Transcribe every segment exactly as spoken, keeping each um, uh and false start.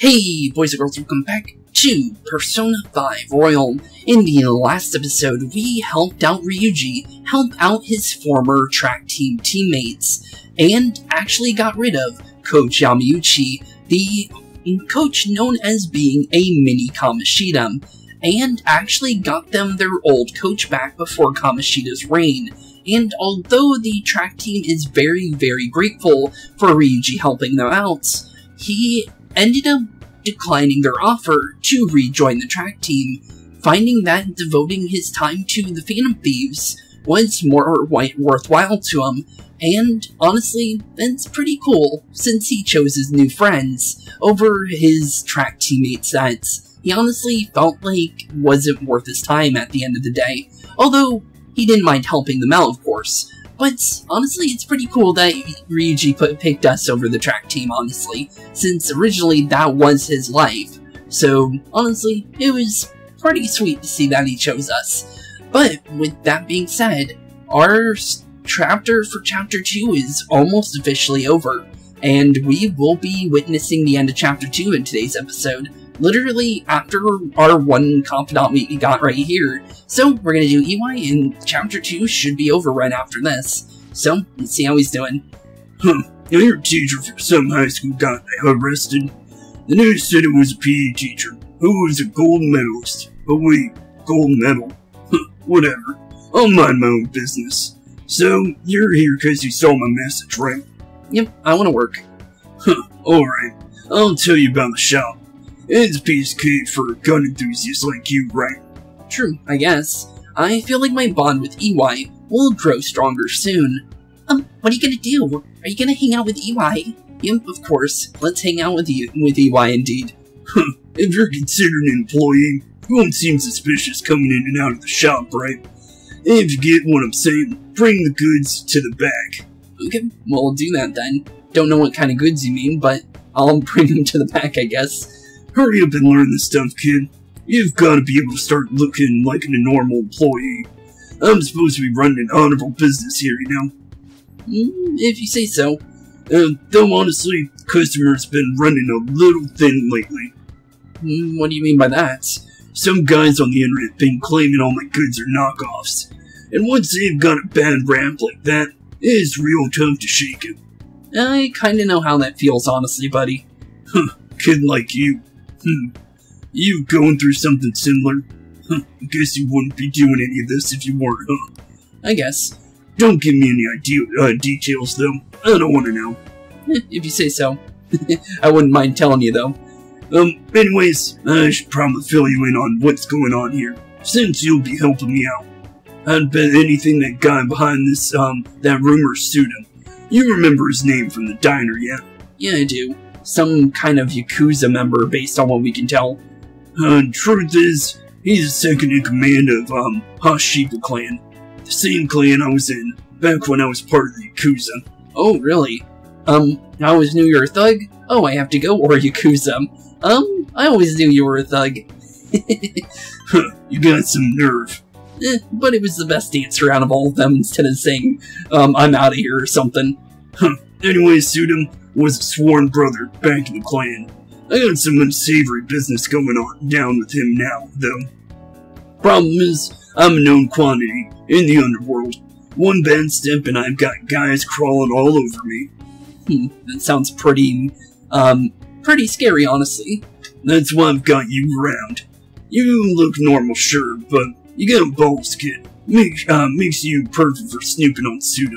Hey boys and girls, welcome back to Persona five Royal. In the last episode, we helped out Ryuji, help out his former track team teammates, and actually got rid of Coach Yamiuchi, the coach known as being a mini Kamoshida, and actually got them their old coach back before Kamoshida's reign. And although the track team is very, very grateful for Ryuji helping them out, he ended up declining their offer to rejoin the track team, finding that devoting his time to the Phantom Thieves was more worthwhile to him, and honestly, that's pretty cool since he chose his new friends over his track teammates that he honestly felt like wasn't worth his time at the end of the day, although he didn't mind helping them out, of course. But honestly, it's pretty cool that Ryuji put, picked us over the track team, honestly, since originally that was his life. So honestly, it was pretty sweet to see that he chose us. But with that being said, our chapter for Chapter two is almost officially over, and we will be witnessing the end of Chapter two in today's episode, literally after our one confidant meet we got right here. So we're gonna do E Y, and Chapter two should be over right after this. So, let's see how he's doing. Huh, your teacher for some high school got arrested. The news said it was a P E teacher, who was a gold medalist. But wait, gold medal? Huh, whatever. I'll mind my own business. So, you're here because you saw my message, right? Yep, I wanna work. Huh, alright. I'll tell you about the shop. It's a piece of cake for a gun enthusiast like you, right? True, I guess. I feel like my bond with E Y will grow stronger soon. Um, what are you gonna do? Are you gonna hang out with E Y? Yep, of course. Let's hang out with you with E Y indeed. Huh, if you're considered an employee, you won't seem suspicious coming in and out of the shop, right? If you get what I'm saying, bring the goods to the back. Okay, well, we'll do that then. Don't know what kind of goods you mean, but I'll bring them to the back, I guess. Hurry up and learn this stuff, kid. You've got to be able to start looking like a normal employee. I'm supposed to be running an honorable business here, you know? Mm, if you say so. Uh, though honestly, customers been running a little thin lately. Mm, what do you mean by that? Some guys on the internet been claiming all my goods are knockoffs. And once they've got a bad rap like that, it's real tough to shake it. I kinda know how that feels, honestly, buddy. Huh, kid like you. Hmm, you going through something similar? Huh, I guess you wouldn't be doing any of this if you weren't, huh? I guess. Don't give me any idea, uh, details, though. I don't want to know. Eh, if you say so. I wouldn't mind telling you, though. Um, anyways, I should probably fill you in on what's going on here, since you'll be helping me out. I'd bet anything that guy behind this, um, that rumor Sudum. You remember his name from the diner, yeah? Yeah, I do. Some kind of Yakuza member, based on what we can tell. Uh, truth is, he's the second in command of, um, Hashiba clan. The same clan I was in, back when I was part of the Yakuza. Oh, really? Um, I always knew you were a thug? Oh, I have to go, or Yakuza. Um, I always knew you were a thug. Huh, you got some nerve. Eh, but it was the best answer out of all of them, instead of saying, um, I'm out of here or something. Huh, anyway, Sudum was a sworn brother back in the clan. I got some unsavory business going on down with him now, though. Problem is, I'm a known quantity in the underworld. One bad step and I've got guys crawling all over me. Hmm, that sounds pretty, um, pretty scary, honestly. That's why I've got you around. You look normal, sure, but you got a balls, kid. Make, uh, makes you perfect for snooping on Suda.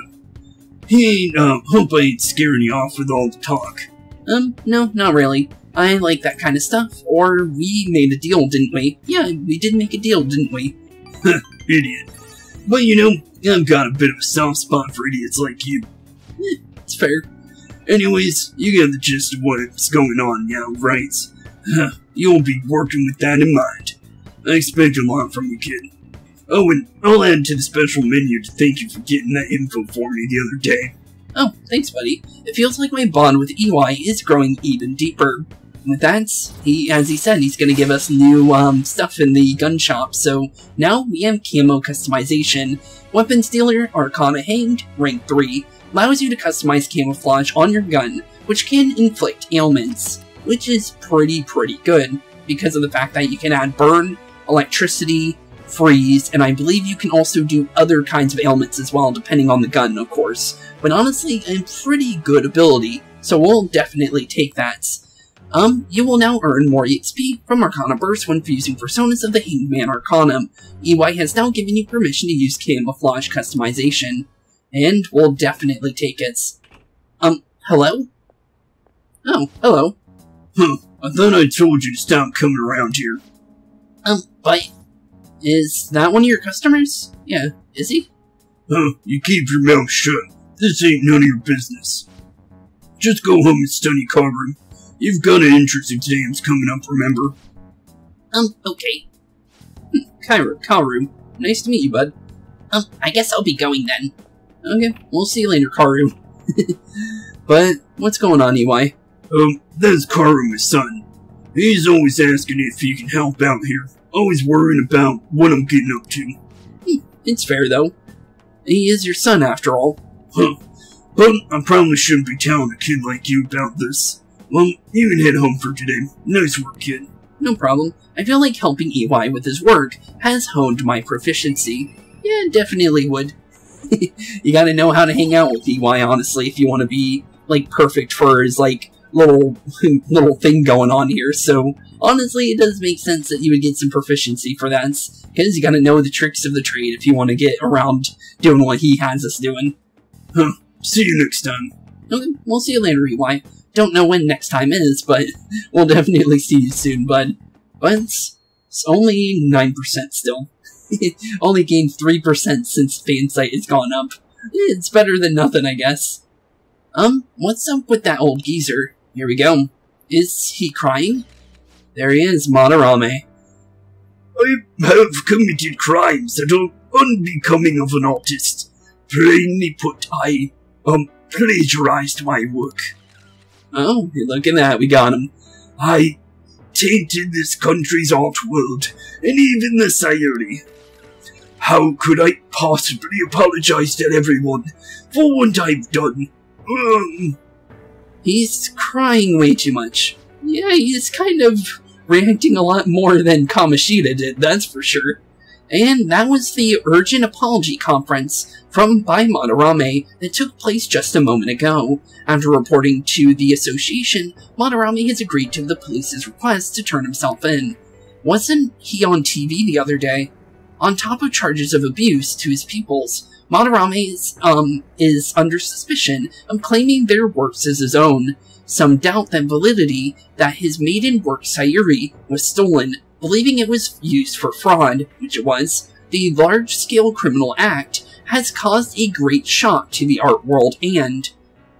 He ain't, uh, hope I ain't scaring you off with all the talk. Um, no, not really. I like that kind of stuff, or we made a deal, didn't we? Yeah, we did make a deal, didn't we? Huh, idiot. But you know, I've got a bit of a soft spot for idiots like you. Eh, it's fair. Anyways, you got the gist of what's going on now, right? Huh, you'll be working with that in mind. I expect a lot from you, kid. Oh, and I'll add to the special menu to thank you for getting that info for me the other day. Oh, thanks, buddy. It feels like my bond with E Y is growing even deeper. With that, he, as he said, he's going to give us new um, stuff in the gun shop, so now we have camo customization. Weapons dealer, Arcana Hanged, rank three, allows you to customize camouflage on your gun, which can inflict ailments. which is pretty, pretty good because of the fact that you can add burn, electricity, freeze, and I believe you can also do other kinds of ailments as well, depending on the gun, of course. But honestly, a pretty good ability, so we'll definitely take that. Um, you will now earn more E X P from Arcana Burst when fusing personas of the Hangman Arcanum. E Y has now given you permission to use camouflage customization, and we'll definitely take it. Um, hello? Oh, hello. Huh, I thought I told you to stop coming around here. Um, but... is that one of your customers? Yeah, is he? Huh, you keep your mouth shut. This ain't none of your business. Just go home and study carving. You've got an entrance exams coming up, remember? Um, okay. Hm, Kaoru, Kaoru, nice to meet you, bud. Um, I guess I'll be going then. Okay, we'll see you later, Kaoru. But, what's going on, E Y? Um, that's Kaoru, my son. He's always asking if he can help out here. Always worrying about what I'm getting up to. Hm, it's fair, though. He is your son, after all. Huh. But I probably shouldn't be telling a kid like you about this. Well, you can head home for today. Nice work, kid. No problem. I feel like helping E Y with his work has honed my proficiency. Yeah, definitely would. You gotta know how to hang out with E Y, honestly, if you want to be, like, perfect for his, like, little, little thing going on here. So, honestly, it does make sense that you would get some proficiency for that, because you gotta know the tricks of the trade if you want to get around doing what he has us doing. Huh. See you next time. Okay, we'll see you later, E Y. Don't know when next time is, but we'll definitely see you soon, bud. But it's only nine percent still. Only gained three percent since Fansite has gone up. It's better than nothing, I guess. Um, what's up with that old geezer? Here we go. Is he crying? There he is, Madarame. I have committed crimes that are unbecoming of an artist. Plainly put, I, um, plagiarized my work. Oh, look at that, we got him. I tainted this country's art world, and even the Sayuri. How could I possibly apologize to everyone for what I've done? Um, He's crying way too much. Yeah, he's kind of reacting a lot more than Kamoshida did, that's for sure. And that was the Urgent Apology Conference from by Madarame that took place just a moment ago. After reporting to the association, Madarame has agreed to the police's request to turn himself in. Wasn't he on T V the other day? On top of charges of abuse to his pupils, Madarame is, um, is under suspicion of claiming their works as his own. Some doubt the validity that his maiden work Sayuri was stolen, believing it was used for fraud, which it was. The large-scale criminal act has caused a great shock to the art world and...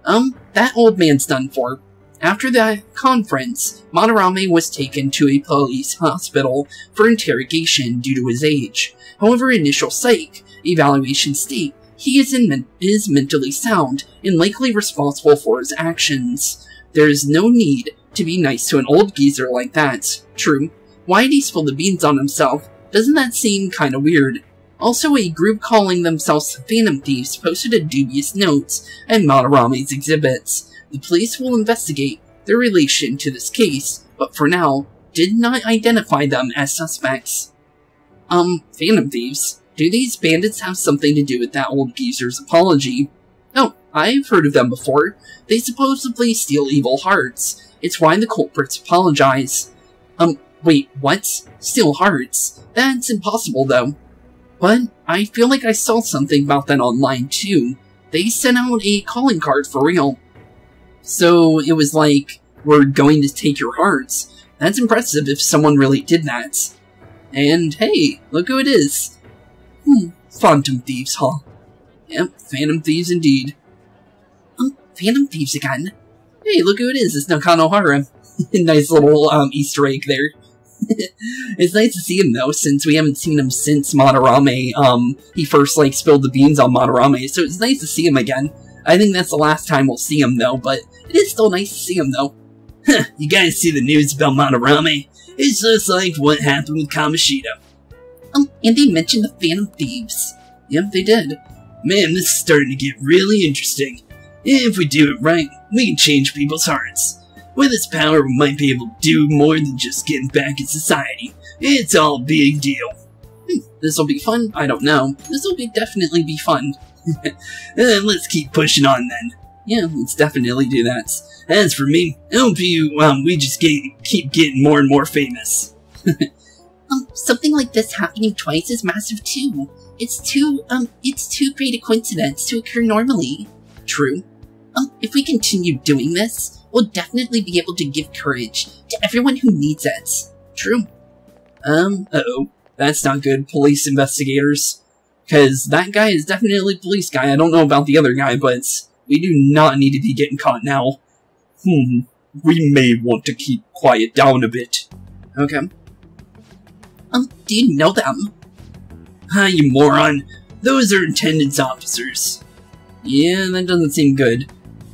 Um, that old man's done for. After the conference, Madarame was taken to a police hospital for interrogation due to his age. However, initial psych evaluation state he is, in men is mentally sound and likely responsible for his actions. There is no need to be nice to an old geezer like that. True. Why did he spill the beans on himself? Doesn't that seem kinda weird? Also, a group calling themselves Phantom Thieves posted a dubious note at Madarame's exhibits. The police will investigate their relation to this case, but for now, did not identify them as suspects. Um, Phantom Thieves, do these bandits have something to do with that old geezer's apology? Oh, I've heard of them before. They supposedly steal evil hearts. It's why the culprits apologize. Um, Wait, what? Steal hearts? That's impossible, though. But I feel like I saw something about that online, too. They sent out a calling card for real. So it was like, we're going to take your hearts. That's impressive if someone really did that. And hey, look who it is. Hmm, Phantom Thieves, huh? Yep, Phantom Thieves indeed. Um, Phantom Thieves again? Hey, look who it is, it's Nakanohara. Nice little um, Easter egg there. It's nice to see him, though, since we haven't seen him since Madarame, um, he first, like, spilled the beans on Madarame, so it's nice to see him again. I think that's the last time we'll see him, though, but it is still nice to see him, though. Huh, you guys see the news about Madarame? It's just like what happened with Kamoshida. Um, and they mentioned the Phantom Thieves. Yep, they did. Man, this is starting to get really interesting. If we do it right, we can change people's hearts. With its power, we might be able to do more than just getting back in society. It's all a big deal. Hmm, this'll be fun? I don't know. This'll be definitely be fun. Let's keep pushing on then. Yeah, let's definitely do that. As for me, I hope you, um, we just get, keep getting more and more famous. um, something like this happening twice is massive too. It's too, um, it's too great a coincidence to occur normally. True. Um, if we continue doing this, we'll definitely be able to give courage to everyone who needs it. True. Um, uh-oh. That's not good, police investigators. Because that guy is definitely police guy. I don't know about the other guy, but we do not need to be getting caught now. Hmm. We may want to keep quiet down a bit. Okay. Um, do you know them? Ah, you moron. Those are attendance officers. Yeah, that doesn't seem good.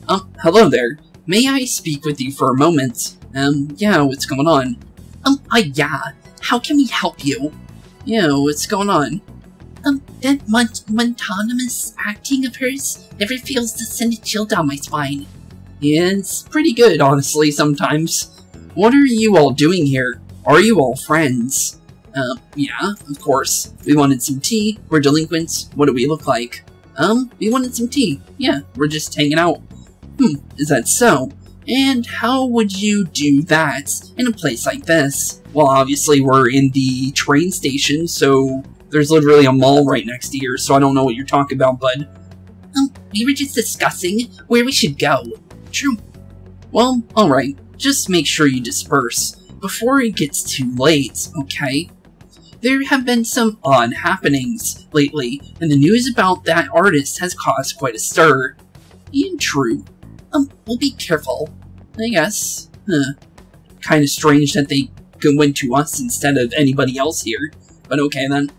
Um, hello there. May I speak with you for a moment? Um, yeah, what's going on? Um, uh, yeah. How can we help you? Yeah, what's going on? Um, that mon montonymous acting of hers never fails to send a chill down my spine. Yeah, it's pretty good, honestly, sometimes. What are you all doing here? Are you all friends? Uh, yeah, of course. We wanted some tea. We're delinquents. What do we look like? Um, we wanted some tea. Yeah, we're just hanging out. Hmm, is that so? And how would you do that in a place like this? Well, obviously we're in the train station, so there's literally a mall right next to here, so I don't know what you're talking about, bud. Um, we were just discussing where we should go. True. Well, alright, just make sure you disperse before it gets too late, okay? There have been some odd happenings lately, and the news about that artist has caused quite a stir. And true. Um, we'll be careful, I guess. Huh. Kind of strange that they went to us instead of anybody else here. But okay then.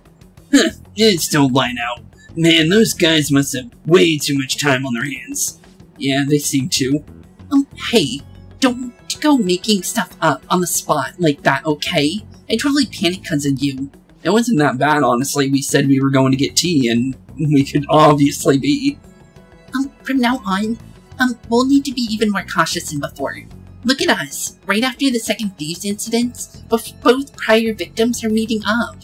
Huh, it's still lying out. Man, those guys must have way too much time on their hands. Yeah, they seem to. Um, hey, don't go making stuff up on the spot like that, okay? I totally panicked because of you. It wasn't that bad, honestly. We said we were going to get tea, and we could obviously be. Um, from now on, Um, we'll need to be even more cautious than before. Look at us! Right after the second thieves incident, both prior victims are meeting up.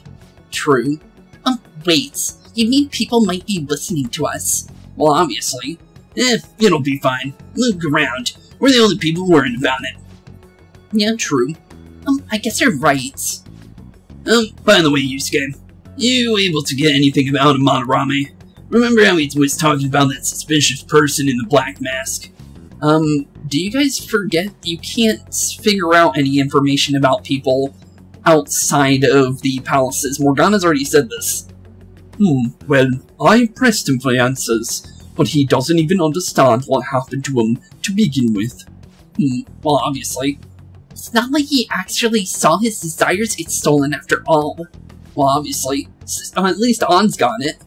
True. Um, wait. You mean people might be listening to us? Well, obviously. Eh, it'll be fine. Look around. We're the only people worried about it. Yeah, true. Um, I guess you're right. Um, by the way, Yusuke, you able to get anything about a Madarame? Remember how he was talking about that suspicious person in the black mask? Um, do you guys forget you can't figure out any information about people outside of the palaces? Morgana's already said this. Hmm, well, I pressed him for answers, but he doesn't even understand what happened to him to begin with. Hmm, well, obviously. It's not like he actually saw his desires get stolen after all. Well, obviously. At least Ann's got it.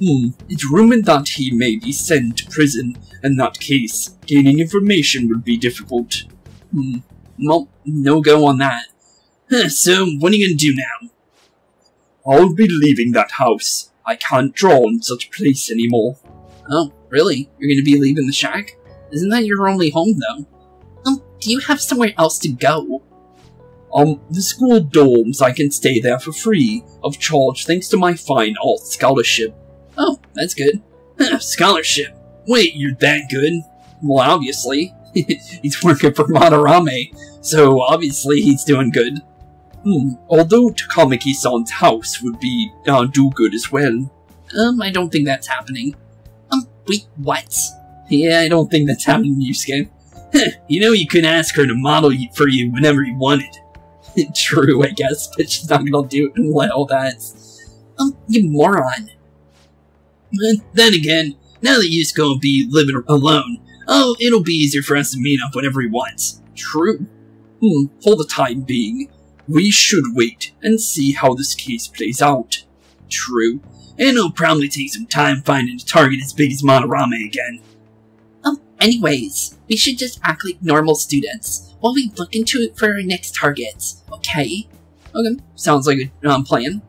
Hmm, it's rumored that he may be sent to prison. In that case, gaining information would be difficult. Hmm, well, no go on that. Huh, so, what are you gonna do now? I'll be leaving that house. I can't draw on such a place anymore. Oh, really? You're gonna be leaving the shack? Isn't that your only home, though? Um, do you have somewhere else to go? Um, the school dorms, I can stay there for free of charge thanks to my fine art scholarship. Oh, that's good. Scholarship. Wait, you're that good? Well, obviously. He's working for Madarame, so obviously he's doing good. Hmm, although Takamaki-san's house would be, uh, do good as well. Um, I don't think that's happening. Um, wait, what? Yeah, I don't think that's happening, Yusuke. You know you could ask her to model for you whenever you wanted. True, I guess, but she's not gonna do it and let all that. Um, you moron. And then again, now that Yusuke will be living alone, oh, it'll be easier for us to meet up whenever he wants. True. Hmm, for the time being, we should wait and see how this case plays out. True. And it'll probably take some time finding a target as big as Madarame again. Um, anyways, we should just act like normal students while we look into it for our next targets, okay? Okay, sounds like a um, plan.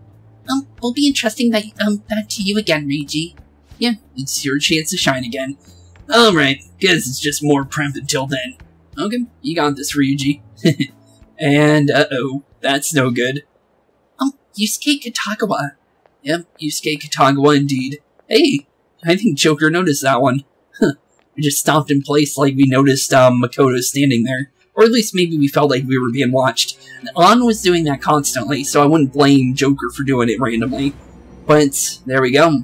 Um, it'll be interesting that, um, that to you again, Ryuji. Yeah, it's your chance to shine again. Alright, guess it's just more prep until then. Okay, you got this, Ryuji. And, uh-oh, that's no good. Oh, Yusuke Katagawa. Yep, Yusuke Katagawa indeed. Hey, I think Joker noticed that one. Huh, we just stopped in place like we noticed um, Makoto standing there. Or at least maybe we felt like we were being watched. Ann was doing that constantly, so I wouldn't blame Joker for doing it randomly. But, there we go.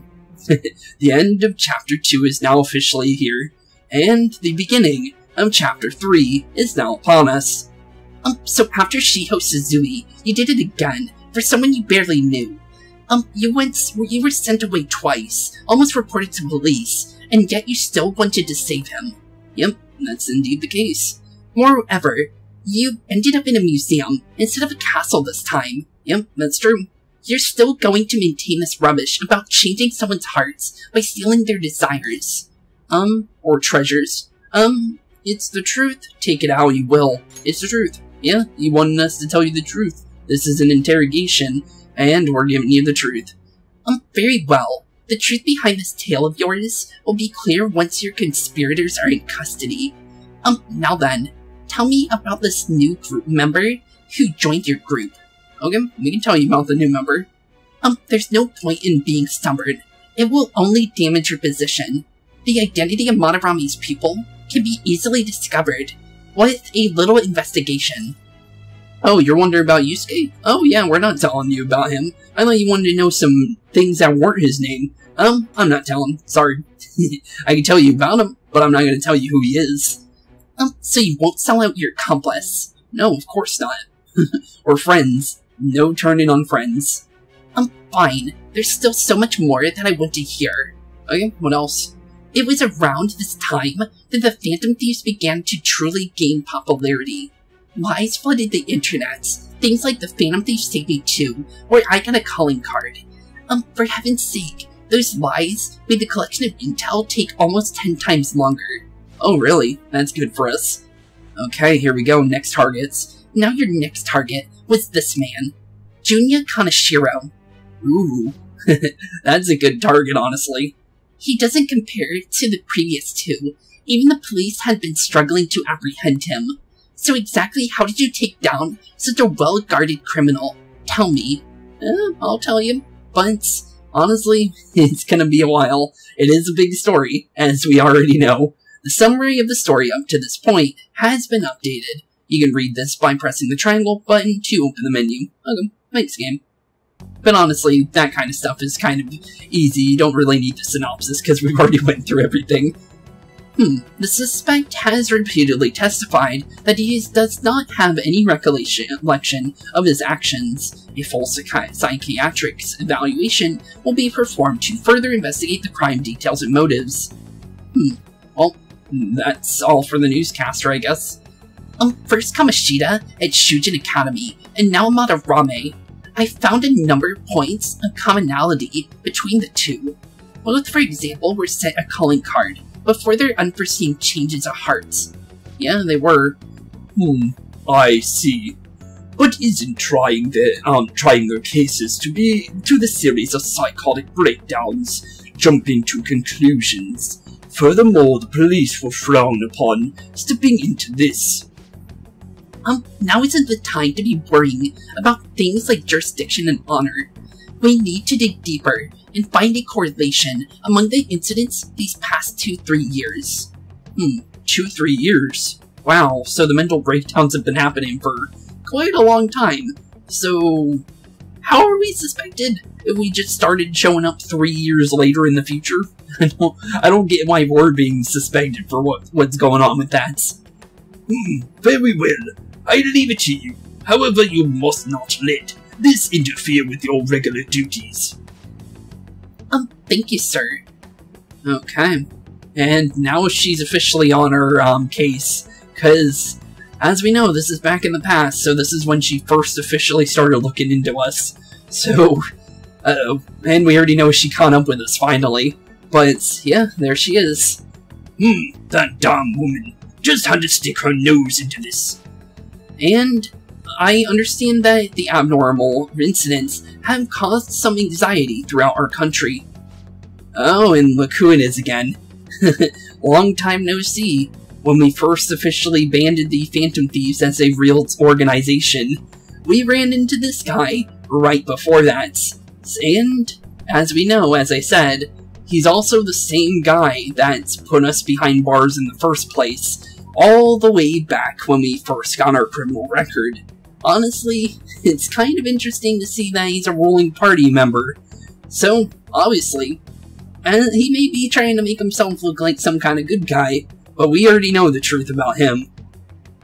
The end of Chapter two is now officially here. And the beginning of Chapter three is now upon us. Um, so after Shiho Suzuki, you did it again, for someone you barely knew. Um, you went, you were sent away twice, almost reported to police, and yet you still wanted to save him. Yep, that's indeed the case. Moreover, you ended up in a museum instead of a castle this time. Yep, that's true. You're still going to maintain this rubbish about changing someone's hearts by stealing their desires. Um, or treasures. Um, it's the truth. Take it how you will. It's the truth. Yeah, you wanted us to tell you the truth. This is an interrogation, and we're giving you the truth. Um, very well. The truth behind this tale of yours will be clear once your conspirators are in custody. Um, now then, tell me about this new group member who joined your group. Okay, we can tell you about the new member. Um, there's no point in being stubborn. It will only damage your position. The identity of Madarame's people can be easily discovered with a little investigation. Oh, you're wondering about Yusuke? Oh yeah, we're not telling you about him. I thought you wanted to know some things that weren't his name. Um, I'm not telling. Sorry. I can tell you about him, but I'm not going to tell you who he is. Um, so you won't sell out your accomplice? No, of course not. Or friends. No turning on friends. Um, fine. There's still so much more that I want to hear. Okay, what else? It was around this time that the Phantom Thieves began to truly gain popularity. Lies flooded the internet. Things like the Phantom Thieves Take Me two, where I got a calling card. Um, for heaven's sake, those lies made the collection of intel take almost ten times longer. Oh really? That's good for us. Okay, here we go, next targets. Now your next target was this man, Junya Kaneshiro. Ooh, that's a good target, honestly. He doesn't compare to the previous two. Even the police had been struggling to apprehend him. So exactly how did you take down such a well-guarded criminal? Tell me. Eh, I'll tell you, but honestly, it's gonna be a while. It is a big story, as we already know. The summary of the story up to this point has been updated. You can read this by pressing the triangle button to open the menu. Okay, thanks game. But honestly, that kind of stuff is kind of easy. You don't really need the synopsis because we've already went through everything. Hmm, the suspect has repeatedly testified that he does not have any recollection of his actions. A full psychiatric evaluation will be performed to further investigate the crime details and motives. Hmm, well, that's all for the newscaster, I guess. Um, first Kamoshida at Shujin Academy, and now Madarame. I found a number of points of commonality between the two. Both, for example, were sent a calling card before their unforeseen changes of hearts. Yeah, they were. Hmm, I see. But isn't trying the um trying their cases to be to the series of psychotic breakdowns, jumping to conclusions? Furthermore, the police will frown upon stepping into this. Um, now isn't the time to be worrying about things like jurisdiction and honor. We need to dig deeper and find a correlation among the incidents these past two, three years. Hmm, two, three years? Wow, so the mental breakdowns have been happening for quite a long time. So, how are we suspected if we just started showing up three years later in the future? I don't, I don't get why we're being suspected for what, what's going on with that. Hmm, very well. I leave it to you. However, you must not let this interfere with your regular duties. Um, thank you, sir. Okay. And now she's officially on her, um, case. Because, as we know, this is back in the past, so this is when she first officially started looking into us. So, uh-oh. And we already know she caught up with us, finally. But, yeah, there she is. Hmm, that damn woman. Just had to stick her nose into this. And I understand that the abnormal incidents have caused some anxiety throughout our country. Oh, and look who it is again. Long time no see. when we first officially banded the Phantom Thieves as a real organization, we ran into this guy right before that. And, as we know, as I said, he's also the same guy that put us behind bars in the first place, all the way back when we first got our criminal record. Honestly, it's kind of interesting to see that he's a ruling party member. So, obviously, he may be trying to make himself look like some kind of good guy, but we already know the truth about him.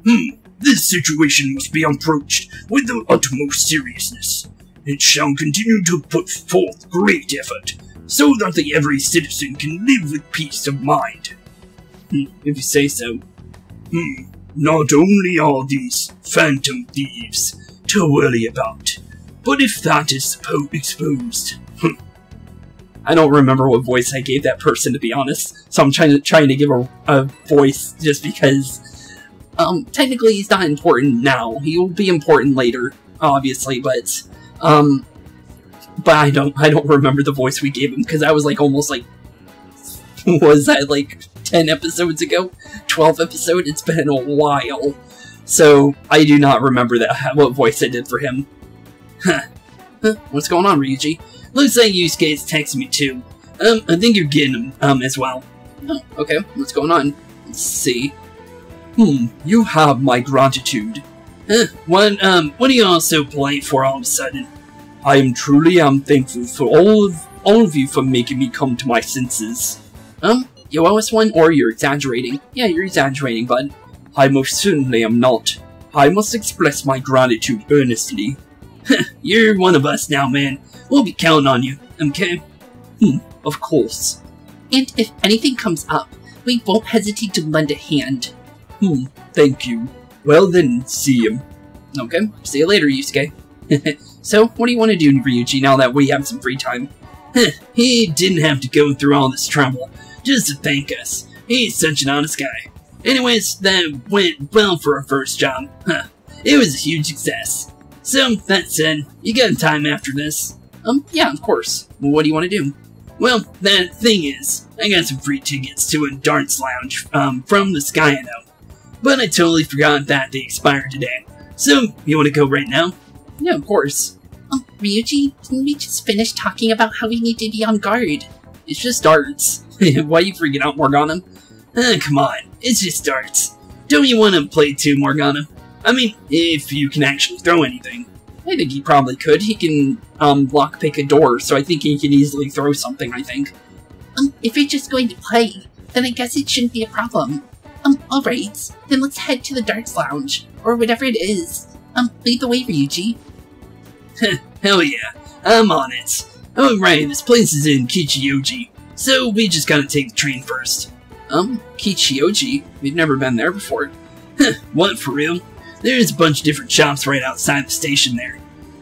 Hmm, this situation must be approached with the utmost seriousness. It shall continue to put forth great effort, so that the every citizen can live with peace of mind. Hmm, if you say so. Hmm, not only are these Phantom Thieves to worry about, but if that is exposed... Hmm. I don't remember what voice I gave that person, to be honest, so I'm trying to, trying to give a, a voice just because... Um, technically he's not important now. He will be important later, obviously, but... Um, but I don't, I don't remember the voice we gave him, because I was like, almost like, was that like ten episodes ago? twelve episodes? It's been a while. So, I do not remember that, what voice I did for him. Huh. Huh, what's going on, Ryuji? Looks like Yusuke is texting me too. Um, I think you're getting him, um, as well. Oh, okay, what's going on? Let's see. Hmm, you have my gratitude. Huh, what, um, what are you all so polite for all of a sudden? I am truly um, thankful for all of, all of you for making me come to my senses. Um, you owe us one, or you're exaggerating. Yeah, you're exaggerating, bud. I most certainly am not. I must express my gratitude earnestly. You're one of us now, man. We'll be counting on you, okay? Hmm, of course. And if anything comes up, we won't hesitate to lend a hand. Hmm, thank you. Well then, see him. Okay, see you later, Yusuke. So, what do you want to do, Ryuji, now that we have some free time? He didn't have to go through all this trouble just to thank us. He's such an honest guy. Anyways, that went well for our first job. Huh. It was a huge success. So, that said, you got time after this? Um, yeah, of course. Well, what do you want to do? Well, that thing is, I got some free tickets to a darts lounge um, from the Sky I know. But I totally forgot that they expired today. So, you want to go right now? Yeah, of course. Um, Ryuji, didn't we just finish talking about how we need to be on guard? It's just darts. Why are you freaking out, Morgana? Uh, come on, it's just darts. Don't you want to play too, Morgana? I mean, if you can actually throw anything. I think he probably could. He can, um, lockpick a door, so I think he can easily throw something, I think. Um, if you're just going to play, then I guess it shouldn't be a problem. Um, alright, then let's head to the darts lounge, or whatever it is. Um, lead the way, Ryuji. Hell yeah, I'm on it. Alright, this place is in Kichijoji, so we just gotta take the train first. Um, Kichijoji? We've never been there before. What, for real? There's a bunch of different shops right outside the station there.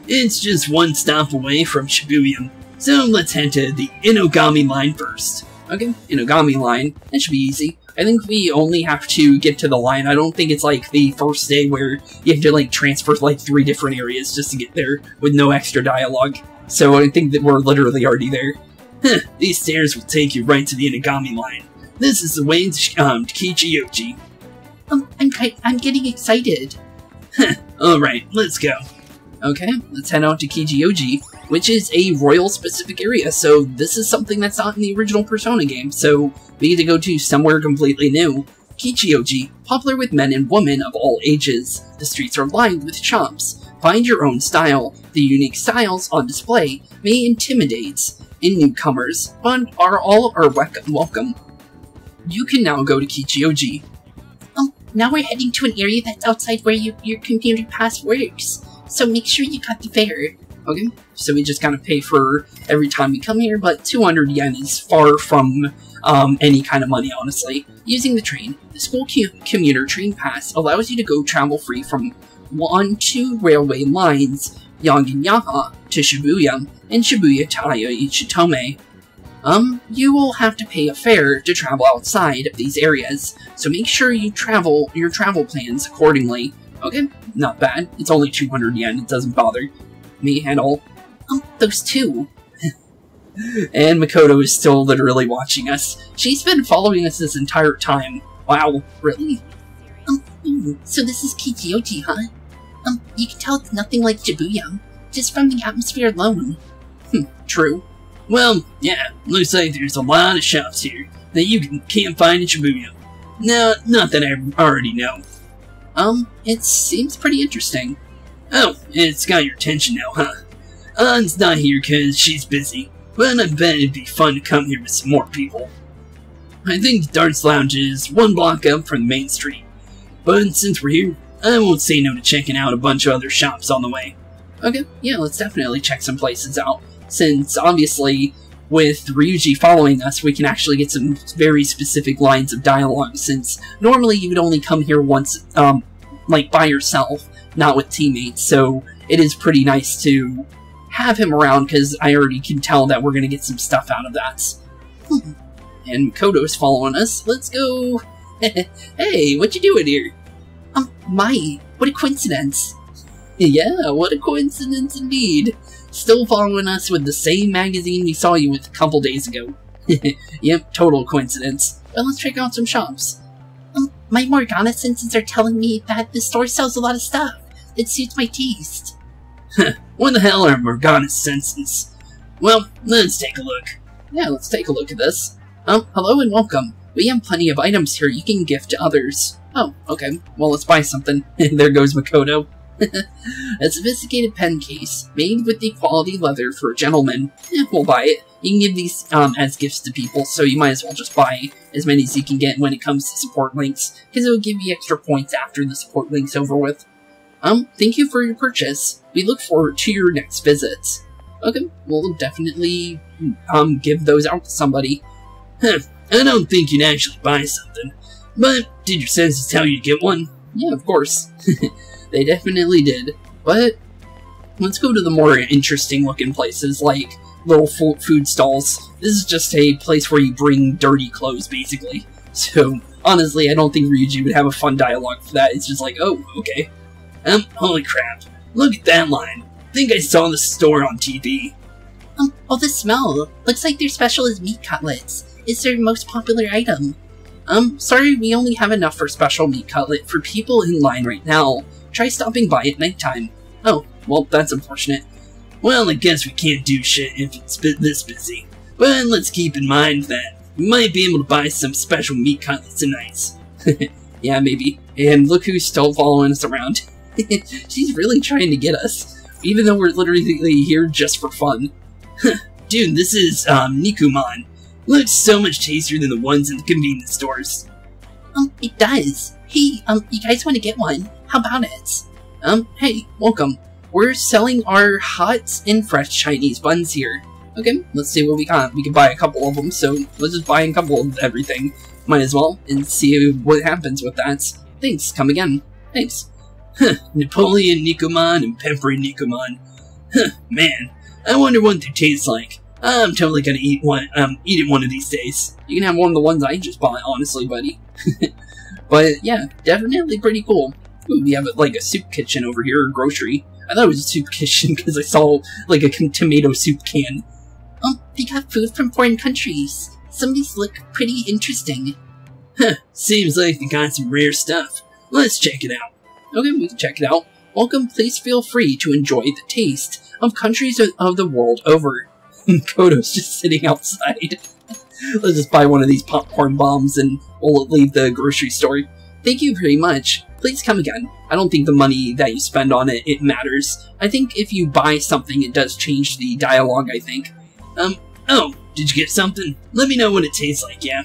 It's just one stop away from Shibuya, so let's head to the Inogami line first. Okay, Inogami line, that should be easy. I think we only have to get to the line. I don't think it's like the first day where you have to like transfer like three different areas just to get there with no extra dialogue. So I think that we're literally already there. Huh, these stairs will take you right to the Inogami line. This is the way to um, Kichijoji. Um, I'm I'm getting excited. Huh, alright, let's go. Okay, let's head out to Kichijoji, which is a royal-specific area, so this is something that's not in the original Persona game, so we need to go to somewhere completely new. Kichijoji, popular with men and women of all ages. The streets are lined with shops. Find your own style. The unique styles on display may intimidate in newcomers, but are all are welcome. You can now go to Kichijoji. Oh, now we're heading to an area that's outside where you, your community pass works. So make sure you got the fare. Okay, so we just gotta pay for every time we come here, but two hundred yen is far from um, any kind of money, honestly. Using the train, the school commuter train pass allows you to go travel free from one two railway lines, Yonginyaha to Shibuya, and Shibuya to Ayoichitome. Um, you will have to pay a fare to travel outside of these areas, so make sure you travel your travel plans accordingly. Okay, not bad. It's only two hundred yen, it doesn't bother me at all. Um, those two. And Makoto is still literally watching us. She's been following us this entire time. Wow, really? Um, so this is Kichijoji, huh? Um, you can tell it's nothing like Shibuya, just from the atmosphere alone. Hm, true. Well, yeah, looks like there's a lot of shops here that you can, can't find in Shibuya. No, not that I already know. Um, it seems pretty interesting. Oh, it's got your attention now, huh? Ann's not here because she's busy, but I bet it'd be fun to come here with some more people. I think the Darts Lounge is one block up from the main street, but since we're here, I won't say no to checking out a bunch of other shops on the way. Okay, yeah, let's definitely check some places out, since obviously with Ryuji following us, we can actually get some very specific lines of dialogue, since normally you would only come here once, um, like by yourself, not with teammates, so it is pretty nice to have him around, because I already can tell that we're going to get some stuff out of that. Hmm. And Makoto's following us. Let's go! Hey, what you doing here? Um, Mai, what a coincidence. Yeah, what a coincidence indeed. Still following us with the same magazine we saw you with a couple days ago. Yep, total coincidence. Well, let's check out some shops. Um, my Morgana senses are telling me that the store sells a lot of stuff. It suits my taste. What the hell are Morgana's senses? Well, let's take a look. Yeah, let's take a look at this. Um, hello and welcome. We have plenty of items here you can gift to others. Oh, okay. Well, let's buy something. There goes Makoto. A sophisticated pen case, made with the quality leather for a gentleman. Eh, we'll buy it. You can give these um, as gifts to people, so you might as well just buy as many as you can get when it comes to support links, because it will give you extra points after the support link's over with. Um, thank you for your purchase. We look forward to your next visit. Okay, we'll definitely um, give those out to somebody. Huh, I don't think you'd actually buy something, but did your senses tell you to get one? Yeah, of course. They definitely did, but let's go to the more interesting looking places, like little food stalls. This is just a place where you bring dirty clothes, basically. So, honestly, I don't think Ryuji would have a fun dialogue for that. It's just like, oh, okay. Um, holy crap. Look at that line. I think I saw this store on T V. Um, oh, the smell. Looks like their special is meat cutlets. It's their most popular item. Um, sorry, we only have enough for special meat cutlet for people in line right now. Try stopping by at nighttime. Oh, well, that's unfortunate. Well, I guess we can't do shit if it's this busy. But let's keep in mind that we might be able to buy some special meat cutlets tonight. Yeah, maybe. And look who's still following us around. She's really trying to get us, even though we're literally here just for fun. Dude, this is, um, Nikuman. Looks so much tastier than the ones in the convenience stores. Um, it does. Hey, um, you guys want to get one? How about it? Um, hey, welcome. We're selling our hot and fresh Chinese buns here. Okay, let's see what we got. We can buy a couple of them, so let's just buy a couple of everything. Might as well, and see what happens with that. Thanks, come again. Thanks. Huh, Napoleon Nikuman and Peppery Nikuman. Huh, man, I wonder what they taste like. I'm totally gonna eat one, um, eat it one of these days. You can have one of the ones I just bought, honestly, buddy. But, yeah, definitely pretty cool. Ooh, we have, like, a soup kitchen over here, or grocery. I thought it was a soup kitchen because I saw, like, a tomato soup can. Oh, they got food from foreign countries. Some of these look pretty interesting. Huh, seems like they got some rare stuff. Let's check it out. Okay, we can check it out. Welcome, please feel free to enjoy the taste of countries of the world over. Kodo's just sitting outside. Let's just buy one of these popcorn bombs and we'll leave the grocery store. Thank you very much. Please come again. I don't think the money that you spend on it, it matters. I think if you buy something, it does change the dialogue, I think. Um, oh, did you get something? Let me know what it tastes like, yeah.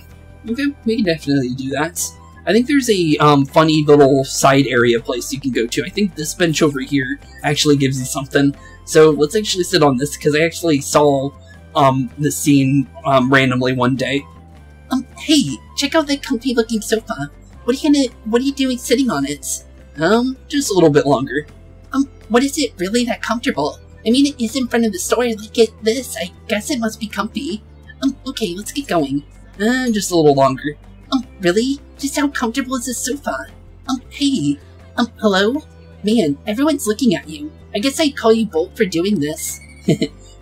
Okay, we can definitely do that. I think there's a um, funny little side area place you can go to. I think this bench over here actually gives you something. So let's actually sit on this, because I actually saw um, this scene um, randomly one day. Um, hey, check out that comfy looking sofa. What are you gonna, what are you doing sitting on it? Um, just a little bit longer. Um, what is it really that comfortable? I mean, it is in front of the store like it, this. I guess it must be comfy. Um, okay, let's get going. Uh, just a little longer. Um, really? Just how comfortable is this sofa? Um, hey. Um, hello? Man, everyone's looking at you. I guess I'd call you Bolt for doing this.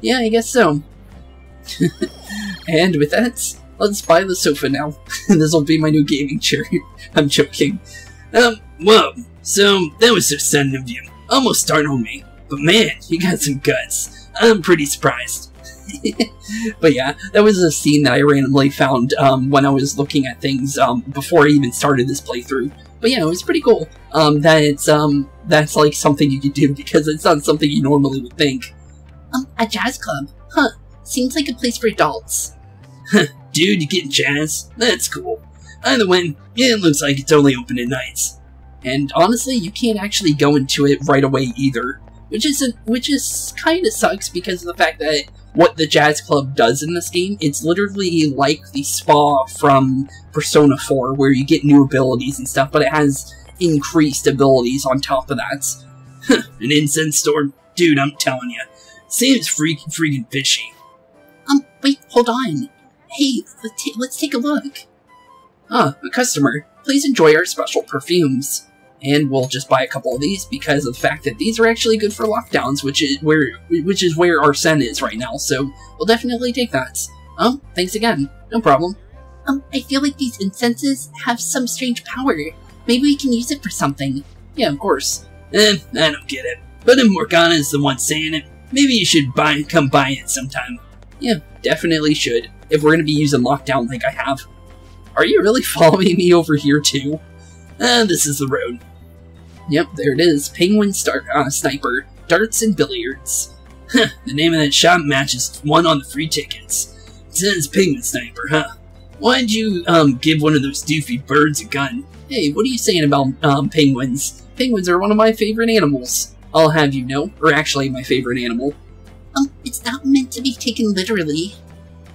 Yeah, I guess so. And with that, Let's buy the sofa now. This will be my new gaming chair. I'm joking. Um, whoa. So, that was so sudden of you. Almost startled me. But man, you got some guts. I'm pretty surprised. But yeah, that was a scene that I randomly found um, when I was looking at things um, before I even started this playthrough. But yeah, it was pretty cool um, that it's, um, that's like something you could do because it's not something you normally would think. Um, a jazz club? Huh. Seems like a place for adults. Huh, dude, you getting jazz? That's cool. Either way, it looks like it's only open at nights. And honestly, you can't actually go into it right away either. Which is, a, which is kind of sucks because of the fact that what the jazz club does in this game, it's literally like the spa from Persona four, where you get new abilities and stuff, but it has increased abilities on top of that. Huh, an incense store? Dude, I'm telling you. Seems freaking, freaking fishy. Um, wait, hold on. Hey, let's, let's take a look. Huh, a customer. Please enjoy our special perfumes. And we'll just buy a couple of these because of the fact that these are actually good for lockdowns, which is where which is where our scent is right now, so we'll definitely take that. Um, thanks again. No problem. Um, I feel like these incenses have some strange power. Maybe we can use it for something. Yeah, of course. Eh, I don't get it. But if Morgana is the one saying it, maybe you should buy come buy it sometime. Yeah, definitely should, if we're going to be using lockdown like I have. Are you really following me over here too? Ah, uh, this is the road. Yep, there it is. Penguin Star uh, Sniper, Darts and Billiards. Huh, the name of that shop matches one on the free tickets. It says Penguin Sniper, huh? Why'd you um, give one of those doofy birds a gun? Hey, what are you saying about um, penguins? Penguins are one of my favorite animals. I'll have you know, or actually my favorite animal. Um, it's not meant to be taken literally.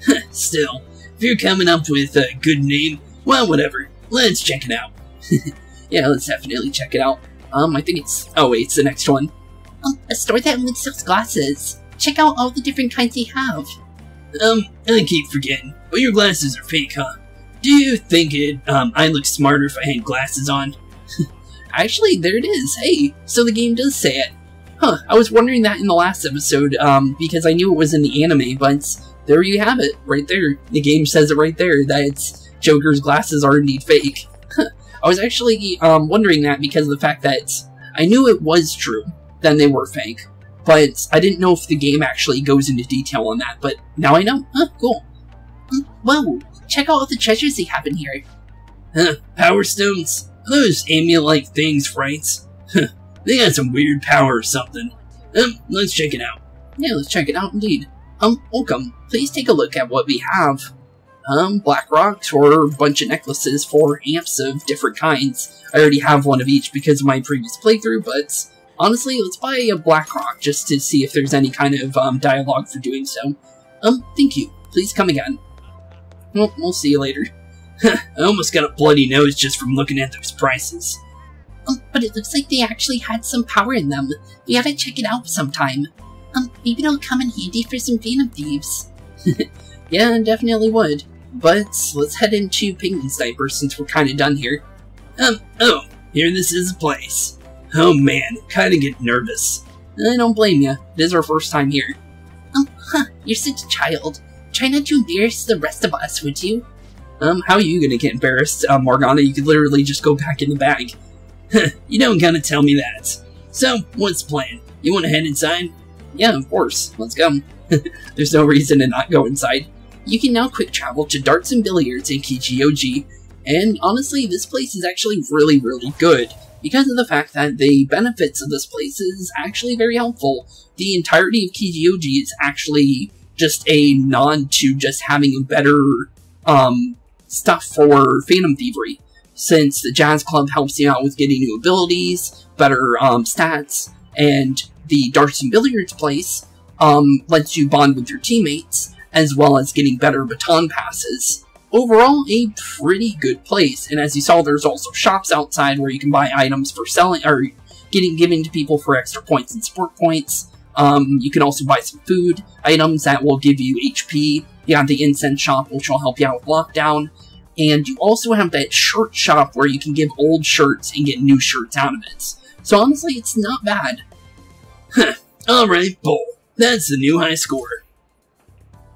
Huh, still, if you're coming up with a good name, well, whatever. Let's check it out. Yeah, let's definitely check it out. Um, I think it's... Oh wait, it's the next one. Um, a store that only sells glasses. Check out all the different kinds they have. Um, I keep forgetting, but your glasses are fake, huh? Do you think it, um, I look smarter if I had glasses on? Actually, there it is. Hey, so the game does say it. Huh, I was wondering that in the last episode, um, because I knew it was in the anime, but there you have it, right there. The game says it right there, that it's Joker's glasses are indeed fake. I was actually um, wondering that because of the fact that I knew it was true, then they were fake, but I didn't know if the game actually goes into detail on that, but now I know. Huh, cool. Whoa, check out all the treasures they have in here. Huh, power stones? Those amulet-like things, right? Huh, they got some weird power or something. Um, let's check it out. Yeah, let's check it out indeed. Um, welcome. Please take a look at what we have. Um, black rocks or a bunch of necklaces for amps of different kinds. I already have one of each because of my previous playthrough, but honestly, let's buy a black rock just to see if there's any kind of um, dialogue for doing so. Um, thank you. Please come again. Well, we'll see you later. I almost got a bloody nose just from looking at those prices. Um, but it looks like they actually had some power in them. We gotta check it out sometime. Um, maybe it'll come in handy for some Phantom Thieves. Yeah, I definitely would. But let's head into Penguin Sniper since we're kind of done here. Um, oh, here this is the place. Oh man, kind of get nervous. I don't blame ya. It is our first time here. Um, huh, you're such a child. Try not to embarrass the rest of us, would you? Um, how are you gonna get embarrassed, uh, Morgana? You could literally just go back in the bag. You don't gotta tell me that. So, what's the plan? You wanna head inside? Yeah, of course. Let's go. There's no reason to not go inside. You can now quick travel to Darts and Billiards in Kichijoji, and honestly, this place is actually really, really good, because of the fact that the benefits of this place is actually very helpful. The entirety of Kichijoji is actually just a nod to just having a better um, stuff for Phantom Thievery, since the Jazz Club helps you out with getting new abilities, better um, stats, and the Darts and Billiards place um, lets you bond with your teammates, as well as getting better baton passes. Overall, a pretty good place, and as you saw, there's also shops outside where you can buy items for selling, or getting given to people for extra points and support points. Um, you can also buy some food, items that will give you H P. You have the incense shop, which will help you out with lockdown, and you also have that shirt shop where you can give old shirts and get new shirts out of it. So honestly, it's not bad. Huh, alright, Bull. That's the new high score.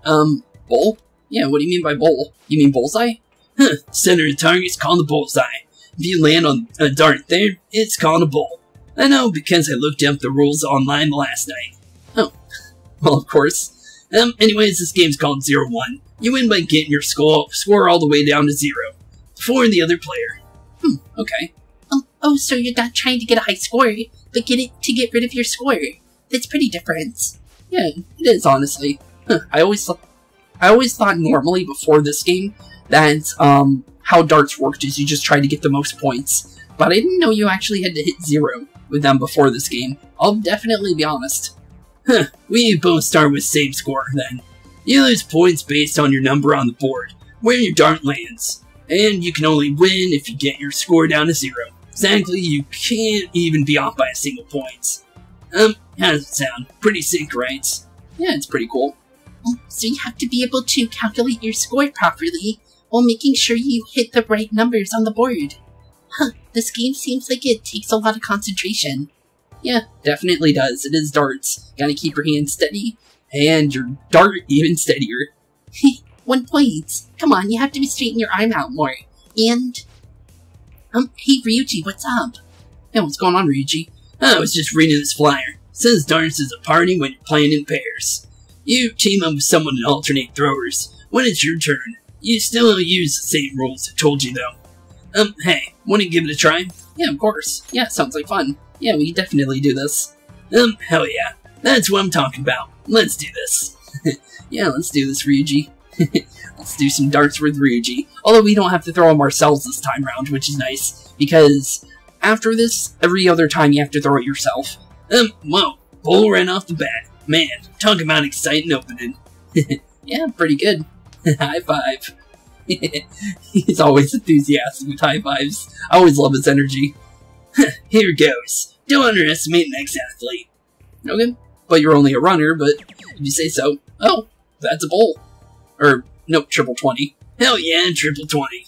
Um, Bull? Yeah, what do you mean by bowl? You mean bullseye? Huh, center of target's called a bullseye. If you land on a dart there, it's called a bowl. I know because I looked up the rules online last night. Oh, well of course. Um, anyways, this game's called zero one. You win by getting your score, score all the way down to zero. For the other player. Hmm, okay. Oh, oh, so you're not trying to get a high score, but get it to get rid of your score. That's pretty different. Yeah, it is, honestly. Huh, I always thought, I always thought normally before this game that, um, how darts worked is you just tried to get the most points. But I didn't know you actually had to hit zero with them before this game. I'll definitely be honest. Huh, we both start with same score, then. You lose points based on your number on the board, where your dart lands. And you can only win if you get your score down to zero. Exactly, you can't even be off by a single point. Um, how does it sound? Pretty sick, right? Yeah, it's pretty cool. So you have to be able to calculate your score properly, while making sure you hit the right numbers on the board. Huh, this game seems like it takes a lot of concentration. Yeah, definitely does. It is darts. Gotta keep your hand steady, and your dart even steadier. Heh, one point. Come on, you have to straighten your arm out more. And... Um, hey Ryuji, what's up? Yeah, what's going on, Ryuji? I was just reading this flyer. It says darts is a party when you're playing in pairs. You team up with someone and alternate throwers. When it's your turn, you still use the same rules I told you though. Um, hey, wanna give it a try? Yeah, of course. Yeah, sounds like fun. Yeah, we definitely do this. Um, hell yeah. That's what I'm talking about. Let's do this. Yeah, let's do this, Ryuji. Let's do some darts with Ryuji. Although we don't have to throw them ourselves this time round, which is nice. Because after this, every other time you have to throw it yourself. Um, whoa. Bull ran off the bat. Man, talk about exciting opening. Yeah, pretty good. High five. He's always enthusiastic with high fives. I always love his energy. Here goes. Don't underestimate an ex-athlete. Okay, but you're only a runner, but if you say so. Oh, that's a bowl. Or, nope, triple twenty. Hell yeah, triple twenty.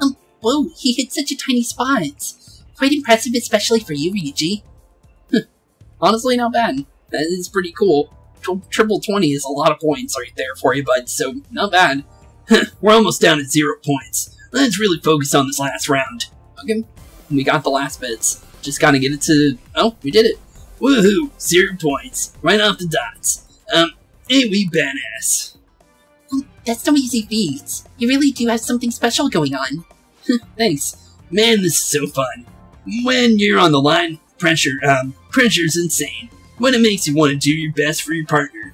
Um, whoa, he hit such a tiny spot. Quite impressive, especially for you, Ryuji. Honestly, not bad. That is pretty cool. Tri triple twenty is a lot of points right there for you, bud, so not bad. We're almost down at zero points. Let's really focus on this last round. Okay, we got the last bits. Just gotta get it to... Oh, we did it. Woohoo, zero points. Right off the dots. Um, ain't we badass? That's no easy feat. You really do have something special going on. Thanks. Man, this is so fun. When you're on the line, pressure, um, pressure's insane. When it makes you want to do your best for your partner.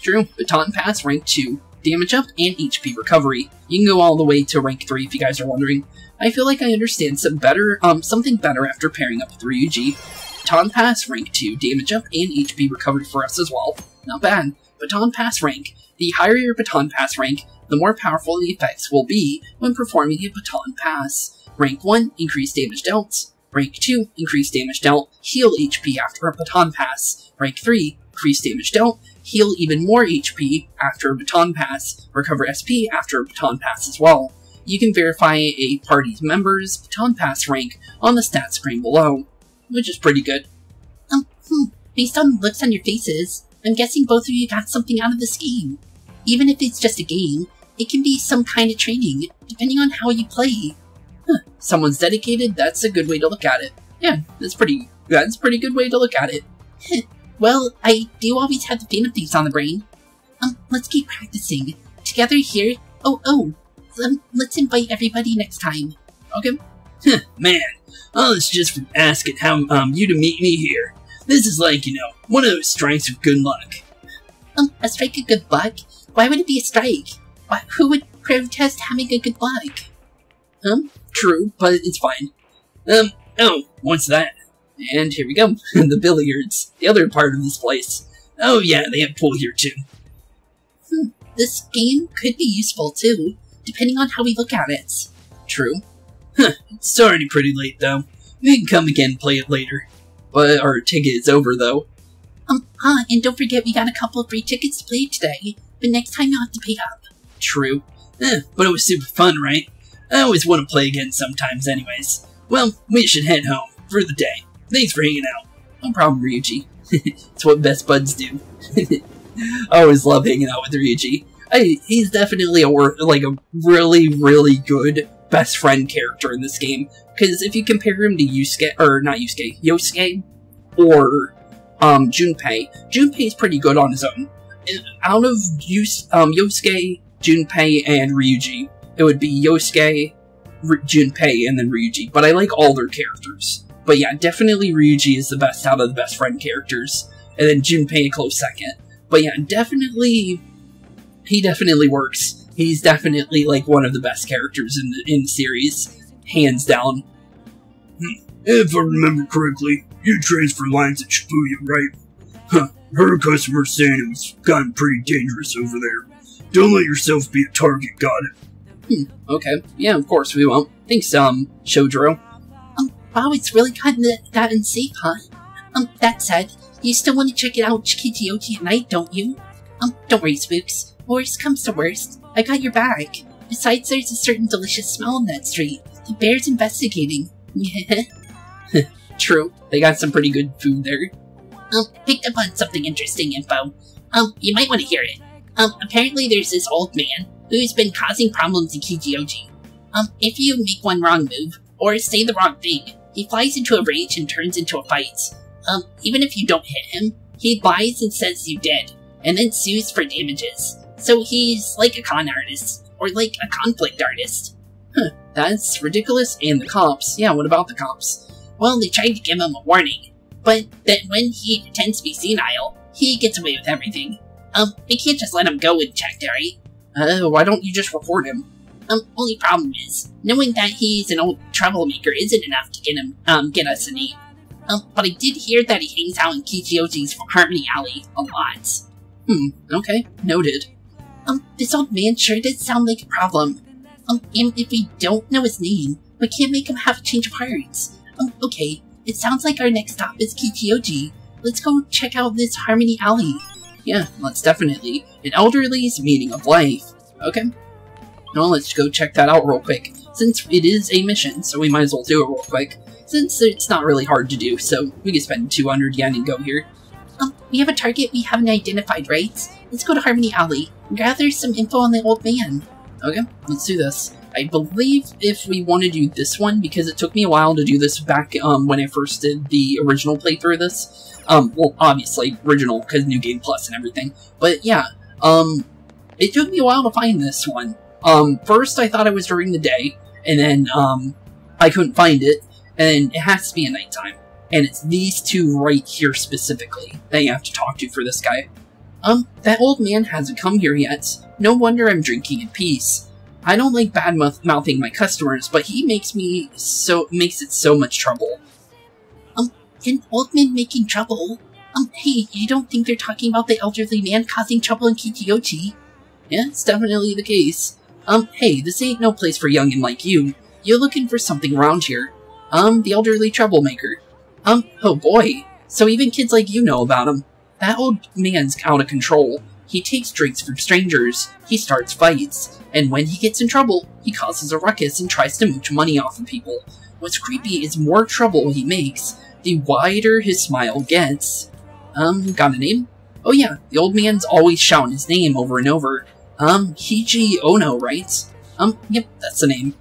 True. Baton Pass, rank two. Damage up and H P recovery. You can go all the way to rank three if you guys are wondering. I feel like I understand some better, um, something better after pairing up with Ryuji. Baton Pass, rank two. Damage up and H P recovery for us as well. Not bad. Baton Pass rank. The higher your Baton Pass rank, the more powerful the effects will be when performing a Baton Pass. Rank one, increase damage dealt. Rank two, increase damage dealt, heal H P after a Baton Pass. Rank three, increase damage dealt, heal even more H P after a Baton Pass, recover S P after a Baton Pass as well. You can verify a party's member's Baton Pass rank on the stats screen below, which is pretty good. Um, hmm, based on the looks on your faces, I'm guessing both of you got something out of this game. Even if it's just a game, it can be some kind of training, depending on how you play. Huh, someone's dedicated, that's a good way to look at it. Yeah, that's pretty that's a pretty good way to look at it. Well, I do always have the Phantom Thieves on the brain. Um, let's keep practicing. Together here, oh oh, um, let's invite everybody next time. Okay? Huh, man, all this just from asking how um you to meet me here. This is like, you know, one of those strikes of good luck. Um, a strike of good luck? Why would it be a strike? Why, who would protest having a good luck? Um, true, but it's fine. Um, oh, what's that? And here we go, the billiards, the other part of this place. Oh yeah, they have pool here too. Hmm, this game could be useful too, depending on how we look at it. True. Huh, it's already pretty late though. We can come again and play it later. But our ticket is over though. Um, ah, and don't forget we got a couple of free tickets to play today. But next time you'll have to pay up. True. Eh, but it was super fun, right? I always want to play again sometimes anyways. Well, we should head home for the day. Thanks for hanging out. No problem, Ryuji. It's what best buds do. I always love hanging out with Ryuji. I, he's definitely a like a really, really good best friend character in this game. Because if you compare him to Yusuke, or not Yusuke, Yosuke, or um, Junpei, Junpei's pretty good on his own. And out of Yus um, Yosuke, Junpei, and Ryuji, it would be Yosuke, R Junpei, and then Ryuji. But I like all their characters. But yeah, definitely Ryuji is the best out of the best friend characters. And then Junpei a close second. But yeah, definitely... He definitely works. He's definitely, like, one of the best characters in the, in the series. Hands down. If I remember correctly, you transferred lines at Shibuya, right? Huh. Her customers saying it was gotten pretty dangerous over there. Don't let yourself be a target, got it? Hmm. Okay. Yeah, of course we won't. Thanks, um, Sojiro. Um, wow, it's really gotten that unsafe, huh? Um, that said, you still want to check it out Kichijoji at night, don't you? Um, don't worry, Spooks. Worst comes to worst, I got your back. Besides, there's a certain delicious smell in that street. The bear's investigating. True. They got some pretty good food there. Um, picked up on something interesting, Info. Um, you might want to hear it. Um, apparently there's this old man who's been causing problems in Kichijoji. Um, if you make one wrong move, or say the wrong thing, he flies into a rage and turns into a fight. Um, even if you don't hit him, he lies and says you did, and then sues for damages. So he's like a con artist, or like a conflict artist. Huh, that's ridiculous. And the cops, yeah, what about the cops? Well, they tried to give him a warning, but then when he pretends to be senile, he gets away with everything. Um, they can't just let him go and check, Derry. Uh, why don't you just report him? Um, only problem is, knowing that he's an old troublemaker isn't enough to get him, um, get us a name. Um, but I did hear that he hangs out in Kichijoji's Harmony Alley a lot. Hmm, okay, noted. Um, this old man sure did sound like a problem. Um, and if we don't know his name, we can't make him have a change of hearts. Um, okay, it sounds like our next stop is Kichijoji. Let's go check out this Harmony Alley. Yeah, let's definitely. An elderly's meaning of life. Okay. Well, let's go check that out real quick. Since it is a mission, so we might as well do it real quick. Since it's not really hard to do, so we can spend two hundred yen and go here. Um, we have a target we haven't identified, right? Let's go to Harmony Alley and gather some info on the old man. Okay, let's do this. I believe if we want to do this one, because it took me a while to do this back um, when I first did the original playthrough of this. Um, well, obviously, original, because New Game Plus and everything. But yeah, um, it took me a while to find this one. Um, first, I thought it was during the day, and then um, I couldn't find it, and it has to be at nighttime. And it's these two right here specifically that you have to talk to for this guy. Um, that old man hasn't come here yet. No wonder I'm drinking in peace. I don't like bad-mouthing my customers, but he makes me so- makes it so much trouble. Um, an old man making trouble? Um, hey, you don't think they're talking about the elderly man causing trouble in Kichijoji? Yeah, it's definitely the case. Um, hey, this ain't no place for young'un like you. You're looking for something around here. Um, the elderly troublemaker. Um, oh boy. So even kids like you know about him. That old man's out of control. He takes drinks from strangers, he starts fights, and when he gets in trouble, he causes a ruckus and tries to mooch money off of people. What's creepy is more trouble he makes, the wider his smile gets. Um, got a name? Oh yeah, the old man's always shouting his name over and over. Um, Hiji Ono, right? Um, yep, that's the name.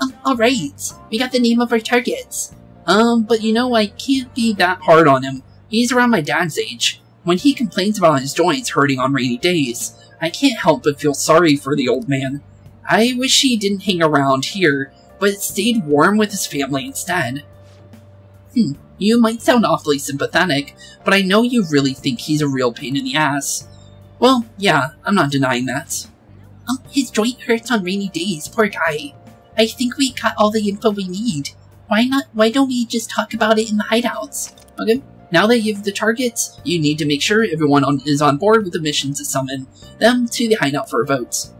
Um, alright, we got the name of our targets. Um, but you know, I can't be that hard on him. He's around my dad's age. When he complains about his joints hurting on rainy days, I can't help but feel sorry for the old man. I wish he didn't hang around here, but stayed warm with his family instead. Hmm, you might sound awfully sympathetic, but I know you really think he's a real pain in the ass. Well, yeah, I'm not denying that. Um, his joint hurts on rainy days, poor guy. I think we got all the info we need. Why not? Why don't we just talk about it in the hideouts? Okay, now that you have the targets, you need to make sure everyone on, is on board with the mission to summon them to the hideout for a vote.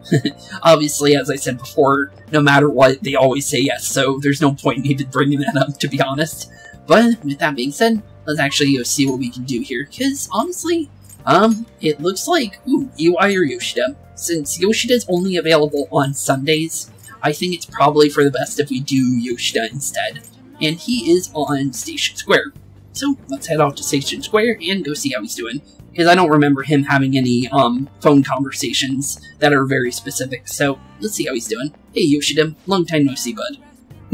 Obviously, as I said before, no matter what, they always say yes, so there's no point in even bringing that up, to be honest. But with that being said, let's actually go see what we can do here, because honestly, um, it looks like, ooh, E Y or Yoshida. Since Yoshida's only available on Sundays, I think it's probably for the best if we do Yoshida instead. And he is on Station Square. So let's head off to Station Square and go see how he's doing, because I don't remember him having any um, phone conversations that are very specific, so let's see how he's doing. Hey Yoshida, long time no see, bud.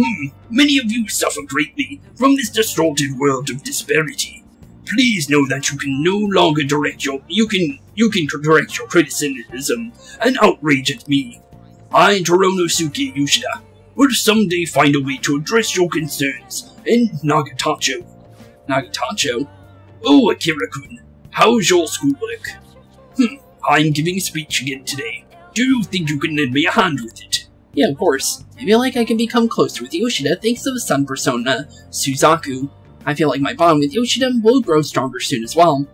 Hmm, many of you suffer greatly from this distorted world of disparity. Please know that you can no longer direct your you can you can direct your criticism and outrage at me. I, Toranosuke Yoshida, will someday find a way to address your concerns in Nagatacho. Nagatacho? Oh, Akira-kun, how's your schoolwork? Hmm, I'm giving a speech again today. Do you think you can lend me a hand with it? Yeah, of course. I feel like I can become closer with Yoshida thanks to his sun persona, Suzaku. I feel like my bond with Yoshida will grow stronger soon as well.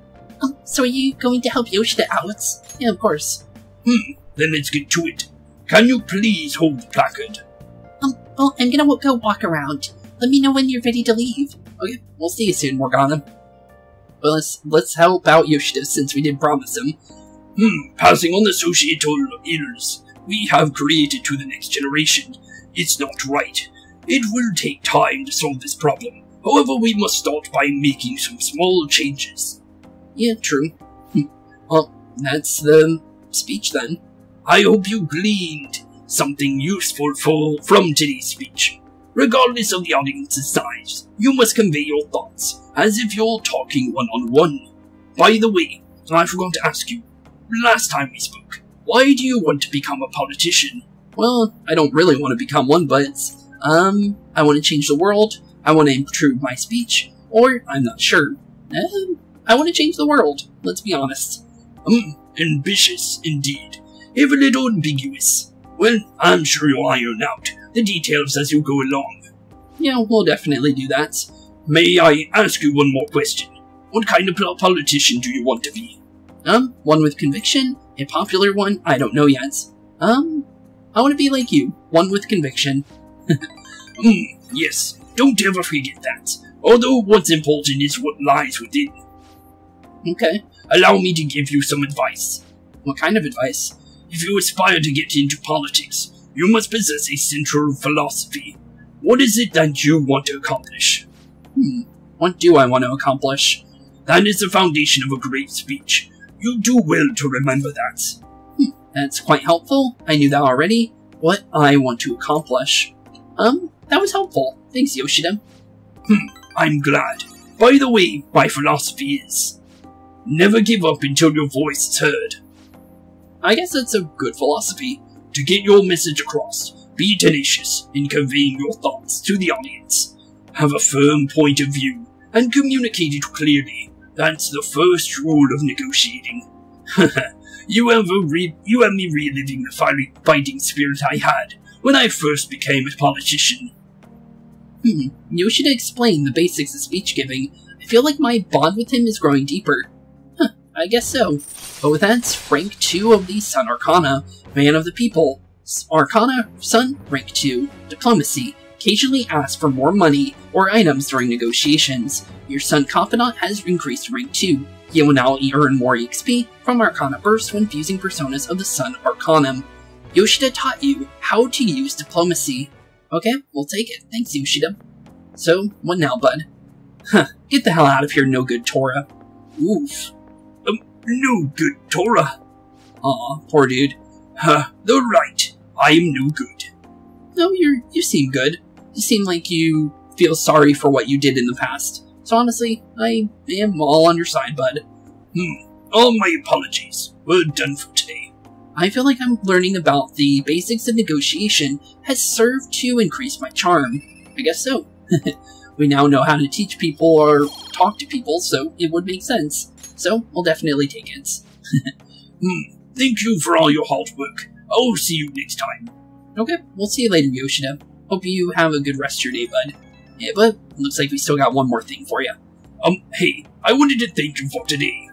Oh, so are you going to help Yoshida out? Yeah, of course. Hmm, then let's get to it. Can you please hold the placard? Um, well, I'm gonna go walk around. Let me know when you're ready to leave. Okay, we'll see you soon, Morgana. Well, let's, let's help out Yoshida since we did promise him. Hmm, passing on the societal ills we have created to the next generation. It's not right. It will take time to solve this problem. However, we must start by making some small changes. Yeah, true. Well, that's the speech then. I hope you gleaned something useful for, from today's speech. Regardless of the audience's size, you must convey your thoughts, as if you're talking one-on-one. By the way, I forgot to ask you, last time we spoke, why do you want to become a politician? Well, I don't really want to become one, but, um, I want to change the world. I want to improve my speech, or I'm not sure. Um, I want to change the world, let's be honest. Um, ambitious indeed. If a little ambiguous. Well, I'm sure you'll iron out the details as you go along. Yeah, we'll definitely do that. May I ask you one more question? What kind of politician do you want to be? Um, one with conviction, a popular one, I don't know yet. Um, I want to be like you, one with conviction. Mm, yes. Don't ever forget that, although what's important is what lies within. Okay. Allow me to give you some advice. What kind of advice? If you aspire to get into politics, you must possess a central philosophy. What is it that you want to accomplish? Hmm, what do I want to accomplish? That is the foundation of a great speech. You do well to remember that. Hmm, that's quite helpful. I knew that already. What I want to accomplish. Um, that was helpful. Thanks, Yoshida. Hmm, I'm glad. By the way, my philosophy is, never give up until your voice is heard. I guess that's a good philosophy. To get your message across, be tenacious in conveying your thoughts to the audience. Have a firm point of view, and communicate it clearly. That's the first rule of negotiating. you, ever re you have me reliving the fighting spirit I had when I first became a politician. Hmm, Yoshida explained the basics of speech giving. I feel like my bond with him is growing deeper. Huh, I guess so. But with that, rank two of the Sun Arcana, Man of the People. Arcana, Sun, rank two, Diplomacy. Occasionally ask for more money or items during negotiations. Your Sun Confidant has increased to rank two. He will now earn more E X P from Arcana Burst when fusing personas of the Sun Arcanum. Yoshida taught you how to use diplomacy. Okay, we'll take it. Thanks, Yoshida. So, what now, bud? Huh, get the hell out of here, no good Tora. Oof. Um, no good Tora. Aw, poor dude. Huh, they're right. I am no good. No, you're, you seem good. You seem like you feel sorry for what you did in the past. So honestly, I am all on your side, bud. Hmm, all my apologies. We're done for today. I feel like I'm learning about the basics of negotiation has served to increase my charm. I guess so. We now know how to teach people or talk to people, so it would make sense. So, I'll definitely take it. Hmm. Thank you for all your hard work. I'll see you next time. Okay, we'll see you later, Yoshida. Hope you have a good rest of your day, bud. Yeah, but looks like we still got one more thing for you. Um, hey, I wanted to thank you for today.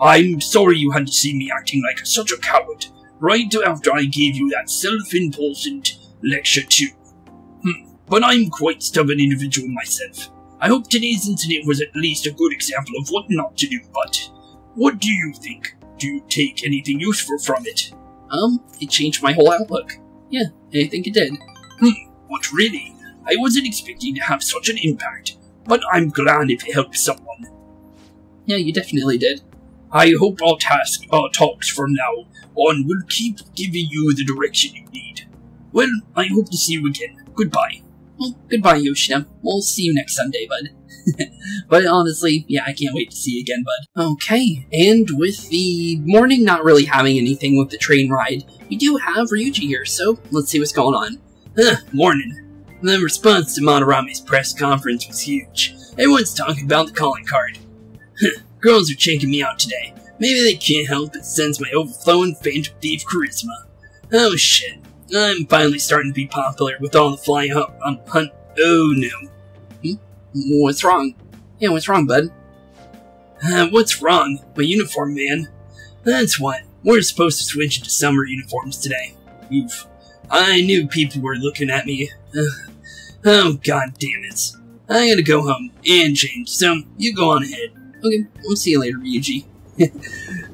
I'm sorry you had to see me acting like such a coward, right after I gave you that self-important lecture too. Hm, but I'm quite a stubborn individual myself. I hope today's incident was at least a good example of what not to do, but what do you think? Do you take anything useful from it? Um, it changed my whole outlook. Yeah, I think it did. Hmm, what really? I wasn't expecting to have such an impact, But I'm glad if it helped someone. Yeah, you definitely did. I hope our task, our talks from now on will keep giving you the direction you need. Well, I hope to see you again. Goodbye. Well, goodbye, Yoshida. We'll see you next Sunday, bud. But honestly, yeah, I can't wait to see you again, bud. Okay, and with the morning not really having anything with the train ride, we do have Ryuji here, so let's see what's going on. Huh, morning. The response to Madarame's press conference was huge. Everyone's talking about the calling card. Girls are checking me out today. Maybe they can't help but sense my overflowing Phantom Thief charisma. Oh shit. I'm finally starting to be popular with all the flying up on hunt. Oh no. Hmm? What's wrong? Yeah, what's wrong, bud? Uh, what's wrong? My uniform, man. That's what. We're supposed to switch into summer uniforms today. Oof. I knew people were looking at me. Ugh. Oh, god damn it. I gotta go home and change, so you go on ahead. Okay, we'll see you later, Ryuji.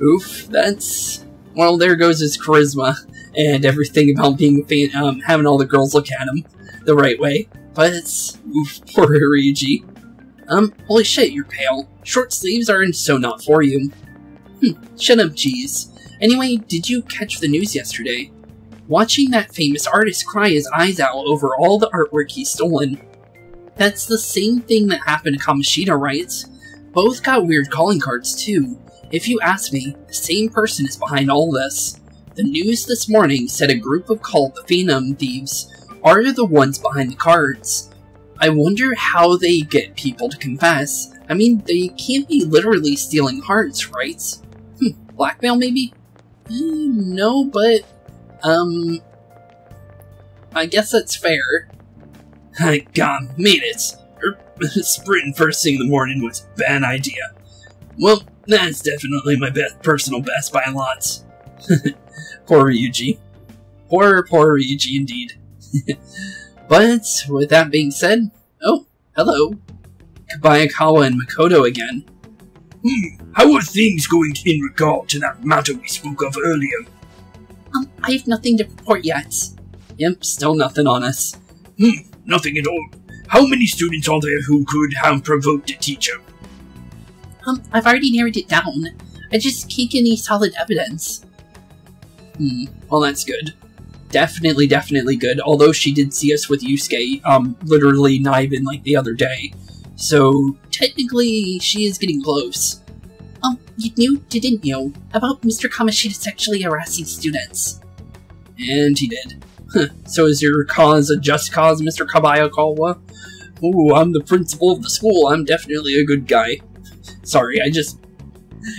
Oof, that's... Well, there goes his charisma and everything about being a fan, um, having all the girls look at him the right way. But it's... Oof, poor Ryuji. Um, holy shit, you're pale. Short sleeves aren't so not for you. Hmm, shut up, jeez. Anyway, did you catch the news yesterday? Watching that famous artist cry his eyes out over all the artwork he's stolen. That's the same thing that happened to Kamoshida, right? Both got weird calling cards, too. If you ask me, the same person is behind all this. The news this morning said a group of called the Phantom Thieves are the ones behind the cards. I wonder how they get people to confess. I mean, they can't be literally stealing hearts, right? Hmm, blackmail, maybe? Mm, no, but... Um, I guess that's fair. I God, made it. Sprinting first thing in the morning was a bad idea. Well, that's definitely my best personal best by a lot. Poor Ryuji. Poor, poor Ryuji indeed. But, with that being said, oh, hello. Kobayakawa and Makoto again. Hmm, how are things going in regard to that matter we spoke of earlier? Um, I have nothing to report yet. Yep, still nothing on us. Hmm, nothing at all. How many students are there who could have provoked a teacher? Um, I've already narrowed it down. I just can't get any solid evidence. Hmm, well that's good. Definitely, definitely good, although she did see us with Yusuke, um, literally not even like the other day. So, technically, she is getting close. Um, you knew, didn't you, about Mister Kamoshida sexually harassing students? And he did. Huh. So is your cause a just cause, Mister Kobayakawa? Ooh, I'm the principal of the school. I'm definitely a good guy. Sorry, I just...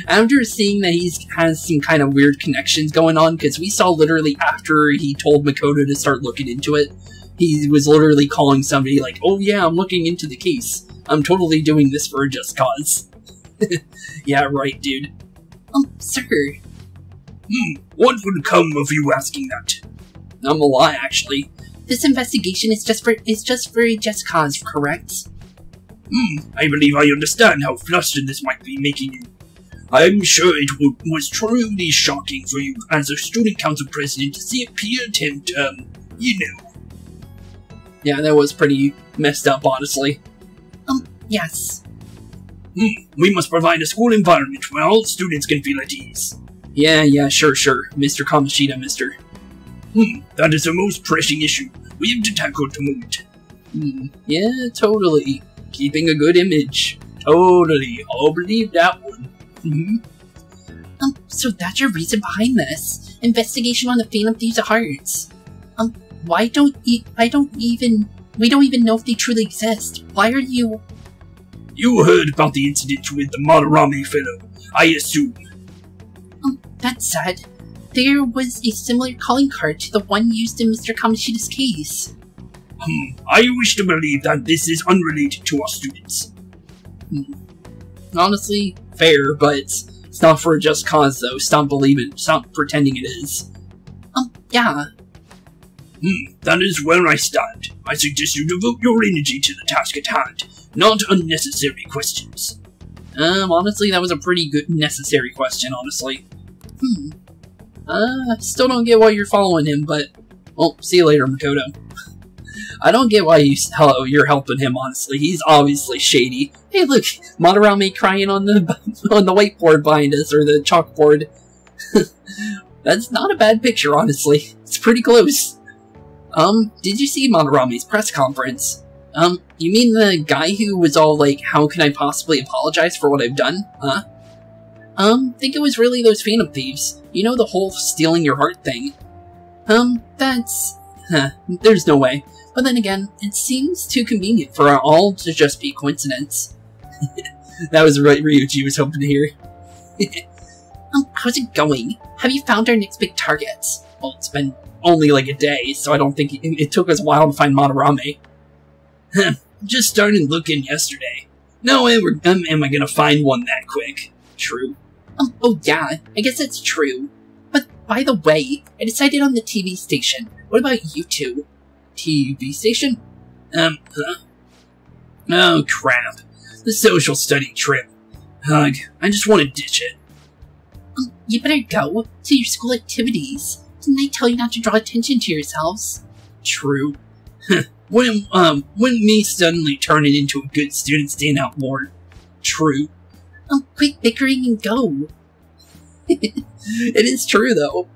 After seeing that he has some kind of weird connections going on, because we saw literally after he told Makoto to start looking into it, he was literally calling somebody like, oh yeah, I'm looking into the case. I'm totally doing this for a just cause. Yeah, right, dude. Um, sir. Hmm, what would come of you asking that? I'm a lie, actually. This investigation is just for is just for a just cause, correct? Hmm, I believe I understand how flustered this might be making you. I'm sure it w was truly shocking for you as a student council president to see a peer attempt, um, you know. Yeah, that was pretty messed up, honestly. Um, yes. Hmm, we must provide a school environment where all students can feel at ease. Yeah, yeah, sure, sure. Mister Kamoshida, mister. Hmm, that is the most pressing issue we have to tackle at the moment. Hmm, yeah, totally. Keeping a good image. Totally. I'll believe that one. Hmm. Um, so that's your reason behind this. Investigation on the Phantom Thieves of Hearts. Um, why don't e- I don't even- we don't even know if they truly exist. Why are you- You heard about the incident with the Madarame fellow, I assume. Um, that said, there was a similar calling card to the one used in Mister Kamoshida's case. Hmm, I wish to believe that this is unrelated to our students. Hmm. Honestly, fair, but it's not for a just cause, though. Stop believing, stop pretending it is. Um, yeah. Hmm, that is where I stand. I suggest you devote your energy to the task at hand. Not unnecessary questions. Um, honestly, that was a pretty good necessary question, honestly. Hmm. Uh, still don't get why you're following him, but... Well, see you later, Makoto. I don't get why you, how you're helping him, honestly. He's obviously shady. Hey, look, Madarame crying on the on the whiteboard behind us, or the chalkboard. That's not a bad picture, honestly. It's pretty close. Um, did you see Madarame's press conference? Um, you mean the guy who was all like, how can I possibly apologize for what I've done, huh? Um, think it was really those Phantom Thieves. You know, the whole stealing your heart thing. Um, that's... Huh, there's no way. But then again, it seems too convenient for it all to just be coincidence. That was what Ryuji was hoping to hear. um, how's it going? Have you found our next big targets? Well, it's been only like a day, so I don't think it, it took us a while to find Madarame. Just started looking yesterday. No way we're, um, am I gonna find one that quick. True. Um, oh yeah, I guess that's true. But by the way, I decided on the T V station. What about you two? T V station? Um, huh? Oh crap. The social study trip. Ugh, I just want to ditch it. Um, you better go to your school activities. Didn't they tell you not to draw attention to yourselves? True. When, um, when me suddenly turning into a good student standout more. True. Um, quit bickering and go. It is true, though.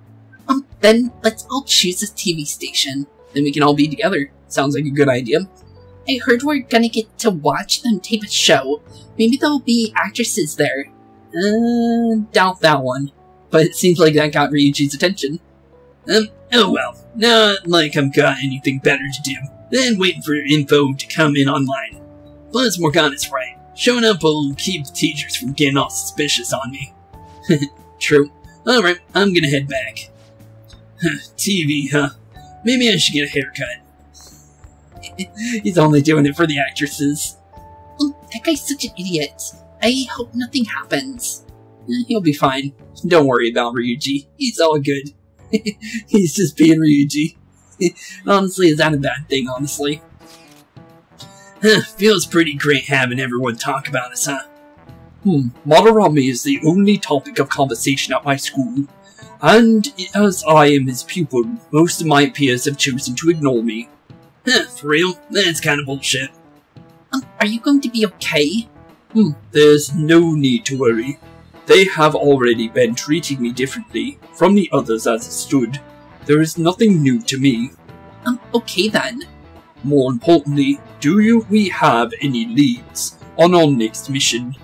Um, then let's all choose this T V station. Then we can all be together. Sounds like a good idea. I heard we're gonna get to watch them tape a show. Maybe there'll be actresses there. Uh, doubt that one. But it seems like that got Ryuji's attention. Um, oh well. Not like I've got anything better to do than waiting for info to come in online. Plus, Morgana's right. Showing up will keep the teachers from getting all suspicious on me. True. Alright, I'm gonna head back. T V, huh? Maybe I should get a haircut. He's only doing it for the actresses. Um, that guy's such an idiot. I hope nothing happens. He'll be fine. Don't worry about Ryuji. He's all good. He's just being Ryuji. Honestly, is that a bad thing, honestly? Huh, feels pretty great having everyone talk about us, huh? Hmm, Madarame is the only topic of conversation at my school, and as I am his pupil, most of my peers have chosen to ignore me. Huh, for real? That's kind of bullshit. Um, are you going to be okay? Hmm, there's no need to worry. They have already been treating me differently from the others as it stood. There is nothing new to me. Um, okay then. More importantly, do you we have any leads on our next mission?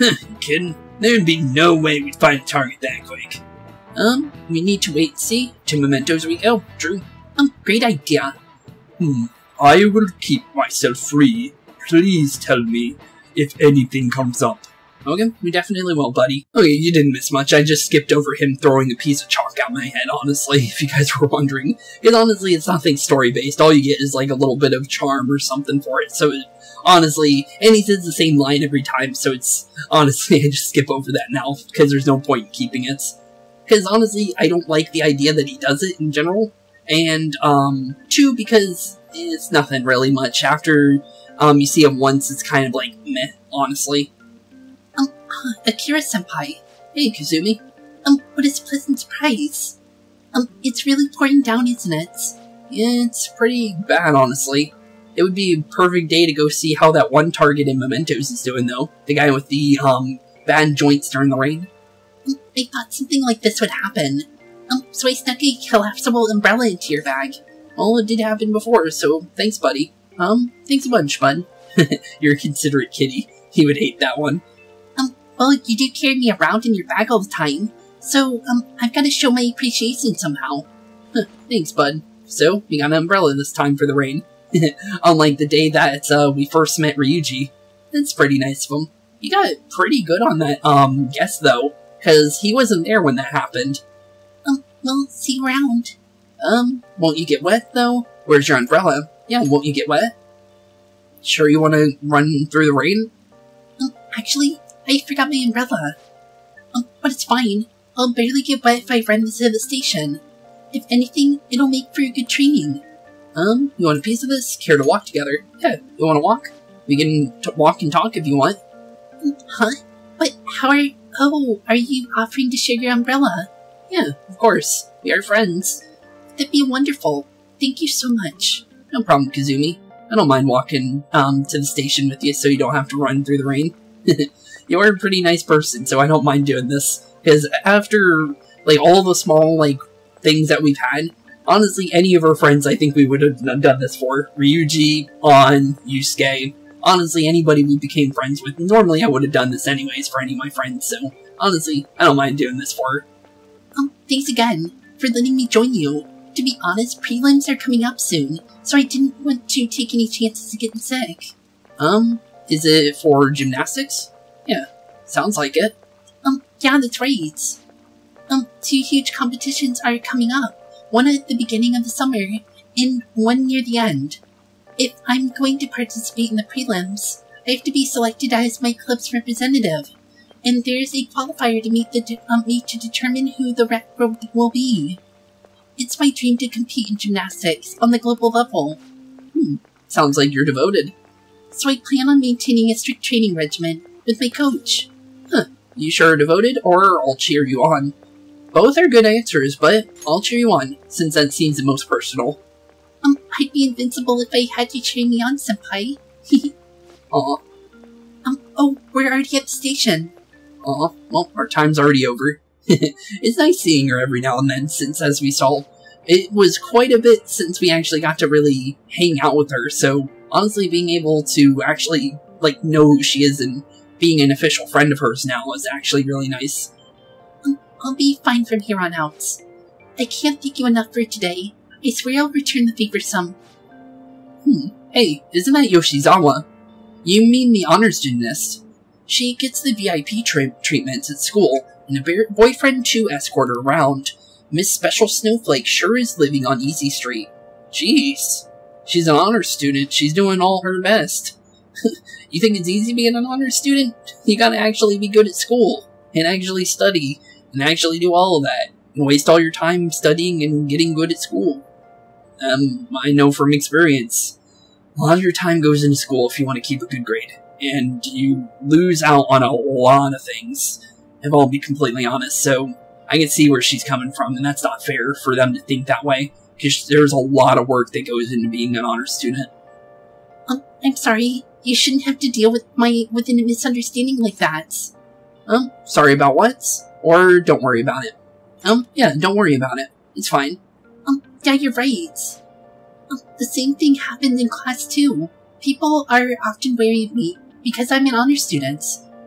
Huh, you kidding? There'd be no way we'd find a target that quick. Um, we need to wait and see. Two mementos we go, Drew. Um, great idea. Hmm, I will keep myself free. Please tell me if anything comes up. Okay, we definitely will, buddy. Okay, you didn't miss much. I just skipped over him throwing a piece of chalk out my head, honestly, if you guys were wondering. Because honestly, it's nothing story-based. All you get is, like, a little bit of charm or something for it. So, it, honestly, and he says the same line every time, so it's... Honestly, I just skip over that now, because there's no point in keeping it. Because, honestly, I don't like the idea that he does it in general. And, um, two, because it's nothing really much. After, um, you see him once, it's kind of like, meh, honestly. Akira-senpai. Hey, Kazumi. Um, what is a pleasant surprise? Um, it's really pouring down, isn't it? It's pretty bad, honestly. It would be a perfect day to go see how that one target in Mementos is doing, though. The guy with the, um, bad joints during the rain. Um, I thought something like this would happen. Um, so I snuck a collapsible umbrella into your bag. Well, it did happen before, so thanks, buddy. Um, thanks a bunch, bud. You're a considerate kitty. He would hate that one. Well, you do carry me around in your bag all the time, so, um, I've got to show my appreciation somehow. Huh, thanks, bud. So, we got an umbrella this time for the rain. Unlike the day that, uh, we first met Ryuji. That's pretty nice of him. You got pretty good on that, um, guess, though, because he wasn't there when that happened. Um, well, see you around. Um, won't you get wet, though? Where's your umbrella? Yeah, won't you get wet? Sure you want to run through the rain? Um, actually... I forgot my umbrella. Um, but it's fine. I'll barely get wet if I run this to the station. If anything, it'll make for a good training. Um, you want a piece of this? Care to walk together? Yeah, you want to walk? We can t walk and talk if you want. Huh? But how are... Oh, are you offering to share your umbrella? Yeah, of course. We are friends. That'd be wonderful. Thank you so much. No problem, Kazumi. I don't mind walking um, to the station with you so you don't have to run through the rain. You're a pretty nice person, so I don't mind doing this. Because after, like, all the small, like, things that we've had, honestly, any of our friends I think we would have done this for. Ryuji, Ann, Yusuke. Honestly, anybody we became friends with. Normally, I would have done this anyways for any of my friends, so honestly, I don't mind doing this for her. Um, thanks again for letting me join you. To be honest, prelims are coming up soon, so I didn't want to take any chances of getting sick. Um, is it for gymnastics? Yeah, sounds like it. Um, yeah, that's right. Um, two huge competitions are coming up. One at the beginning of the summer, and one near the end. If I'm going to participate in the prelims, I have to be selected as my club's representative. And there's a qualifier to meet, the de um, meet to determine who the rep will be. It's my dream to compete in gymnastics on the global level. Hmm, sounds like you're devoted. So I plan on maintaining a strict training regimen with my coach. Huh, you sure are devoted, or I'll cheer you on. Both are good answers, but I'll cheer you on, since that seems the most personal. Um, I'd be invincible if I had you cheer me on, senpai. Aw. Um, oh, we're already at the station. Aw, well, our time's already over. It's nice seeing her every now and then, since, as we saw, it was quite a bit since we actually got to really hang out with her, so honestly being able to actually, like, know who she is and being an official friend of hers now is actually really nice. Um, I'll be fine from here on out. I can't thank you enough for today. I swear I'll return the favor some. Hmm, hey, isn't that Yoshizawa? You mean the honors gymnast? She gets the V I P tra treatments at school, and a boyfriend to escort her around. Miss Special Snowflake sure is living on Easy Street. Jeez. She's an honor student. She's doing all her best. You think it's easy being an honor student? You gotta actually be good at school, and actually study, and actually do all of that. And waste all your time studying and getting good at school. Um, I know from experience. A lot of your time goes into school if you want to keep a good grade. And you lose out on a lot of things, if I'll be completely honest, so I can see where she's coming from, and that's not fair for them to think that way, because there's a lot of work that goes into being an honor student. Um, I'm sorry, you shouldn't have to deal with my with a misunderstanding like that. Um, sorry about what? Or don't worry about it. Um, yeah, don't worry about it. It's fine. Um, yeah, you're right. Um, the same thing happened in class too. People are often wary of me because I'm an honor student.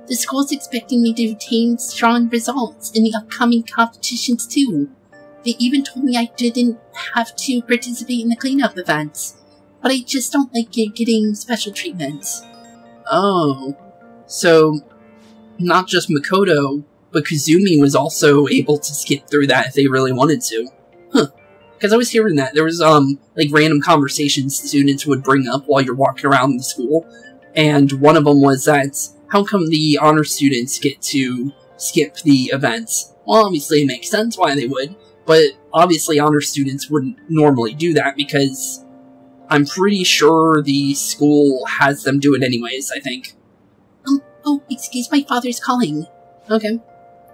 The school's expecting me to obtain strong results in the upcoming competitions too. They even told me I didn't have to participate in the cleanup events, but I just don't like getting special treatment. Oh, so not just Makoto, but Kazumi was also able to skip through that if they really wanted to. Huh, because I was hearing that. There was, um, like, random conversations students would bring up while you're walking around the school, and one of them was that, how come the honor students get to skip the events? Well, obviously it makes sense why they would, but obviously honor students wouldn't normally do that because I'm pretty sure the school has them do it anyways, I think. Um, oh, excuse, my father's calling. Okay.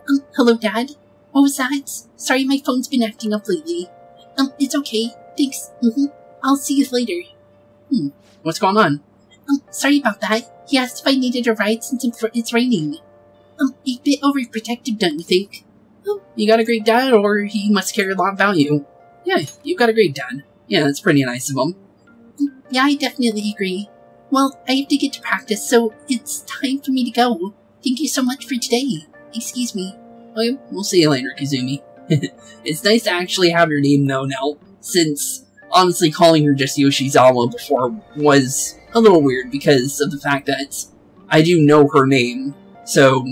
Um, hello, Dad? What was that? Sorry, my phone's been acting up lately. Um, it's okay. Thanks. Mm-hmm. I'll see you later. Hmm, what's going on? Um, sorry about that. He asked if I needed a ride since it's raining. Um, a bit overprotective, don't you think? Oh, you got a great dad, or he must care a lot about you. Yeah, you got a great dad. Yeah, that's pretty nice of him. Um, yeah, I definitely agree. Well, I have to get to practice, so it's time for me to go. Thank you so much for today. Excuse me. Okay, we'll see you later, Kazumi. It's nice to actually have your name known now, since honestly calling her just Yoshizawa before was a little weird because of the fact that I do know her name, so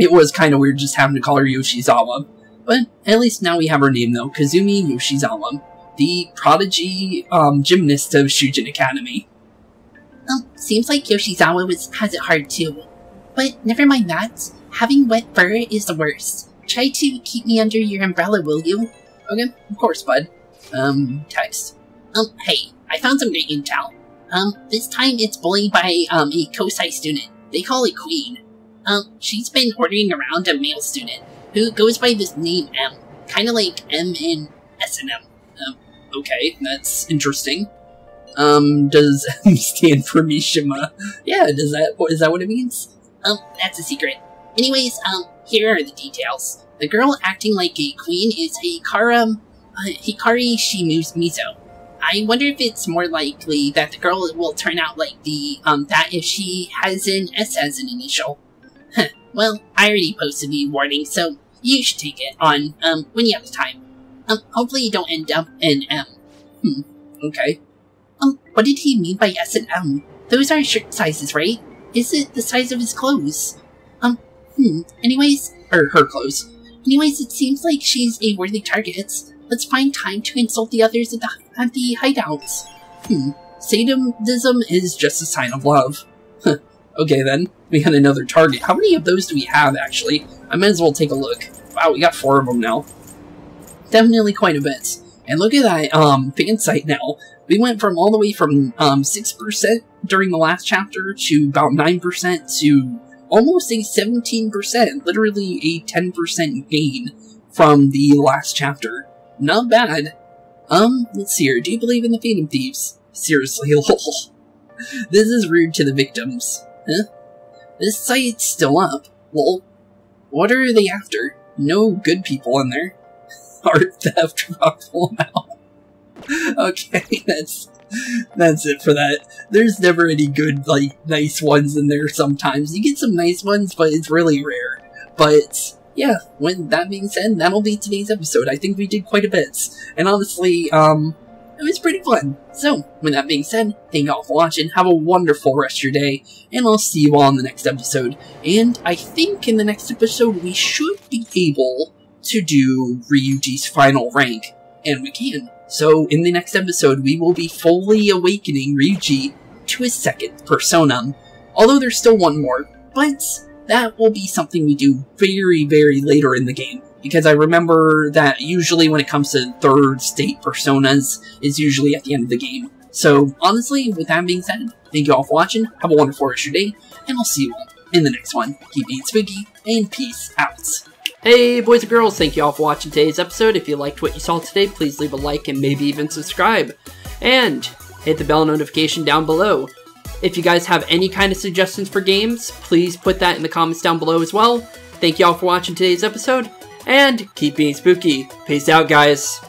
it was kind of weird just having to call her Yoshizawa. But at least now we have her name though, Kazumi Yoshizawa, the prodigy um, gymnast of Shujin Academy. Um, seems like Yoshizawa was, has it hard too. But never mind that, having wet fur is the worst. Try to keep me under your umbrella, will you? Okay, of course, bud. Um, text. Um, hey, I found some great intel. Um, this time it's bullied by, um, a Kosai student. They call it Queen. Um, she's been ordering around a male student, who goes by this name M. Kinda like M in S and M. Um, okay, that's interesting. Um, does M stand for Mishima? Yeah, does that, is that what it means? Um, that's a secret. Anyways, um, here are the details. The girl acting like a queen is Hikara, uh, Hikari Shimizu. I wonder if it's more likely that the girl will turn out like the, um, that if she has an S as an initial. Huh, well, I already posted the warning, so you should take it on, um, when you have the time. Um, hopefully you don't end up in M. Hmm, okay. Um, what did he mean by S and M? Those are shirt sizes, right? Is it the size of his clothes? Um, hmm, anyways, or her clothes. Anyways, it seems like she's a worthy target. Let's find time to insult the others at the, at the hideouts. Hmm, sadism is just a sign of love. Huh, okay then, we got another target. How many of those do we have, actually? I might as well take a look. Wow, we got four of them now. Definitely quite a bit. And look at that, um, fan site now. We went from all the way from, um, six percent during the last chapter to about nine percent to almost a seventeen percent, literally a ten percent gain from the last chapter. Not bad. Um, let's see here. Do you believe in the Phantom Thieves? Seriously, lol. This is rude to the victims. Huh? This site's still up. Lol. What are they after? No good people in there. Art theft problem out. Okay, that's that's it for that. There's never any good, like, nice ones in there sometimes. You get some nice ones, but it's really rare. But yeah, when that being said, that'll be today's episode. I think we did quite a bit. And honestly, um, it was pretty fun. So, with that being said, thank y'all for watching, have a wonderful rest of your day, and I'll see you all in the next episode. And I think in the next episode we should be able to do Ryuji's final rank, and we can. So, in the next episode, we will be fully awakening Ryuji to his second persona. Although there's still one more, but that will be something we do very, very later in the game. Because I remember that usually when it comes to third state personas, is usually at the end of the game. So, honestly, with that being said, thank you all for watching, have a wonderful rest of your day, and I'll see you all in the next one. Keep being spooky, and peace out. Hey boys and girls, thank you all for watching today's episode. If you liked what you saw today, please leave a like and maybe even subscribe. And hit the bell notification down below. If you guys have any kind of suggestions for games, please put that in the comments down below as well. Thank you all for watching today's episode, and keep being spooky. Peace out, guys.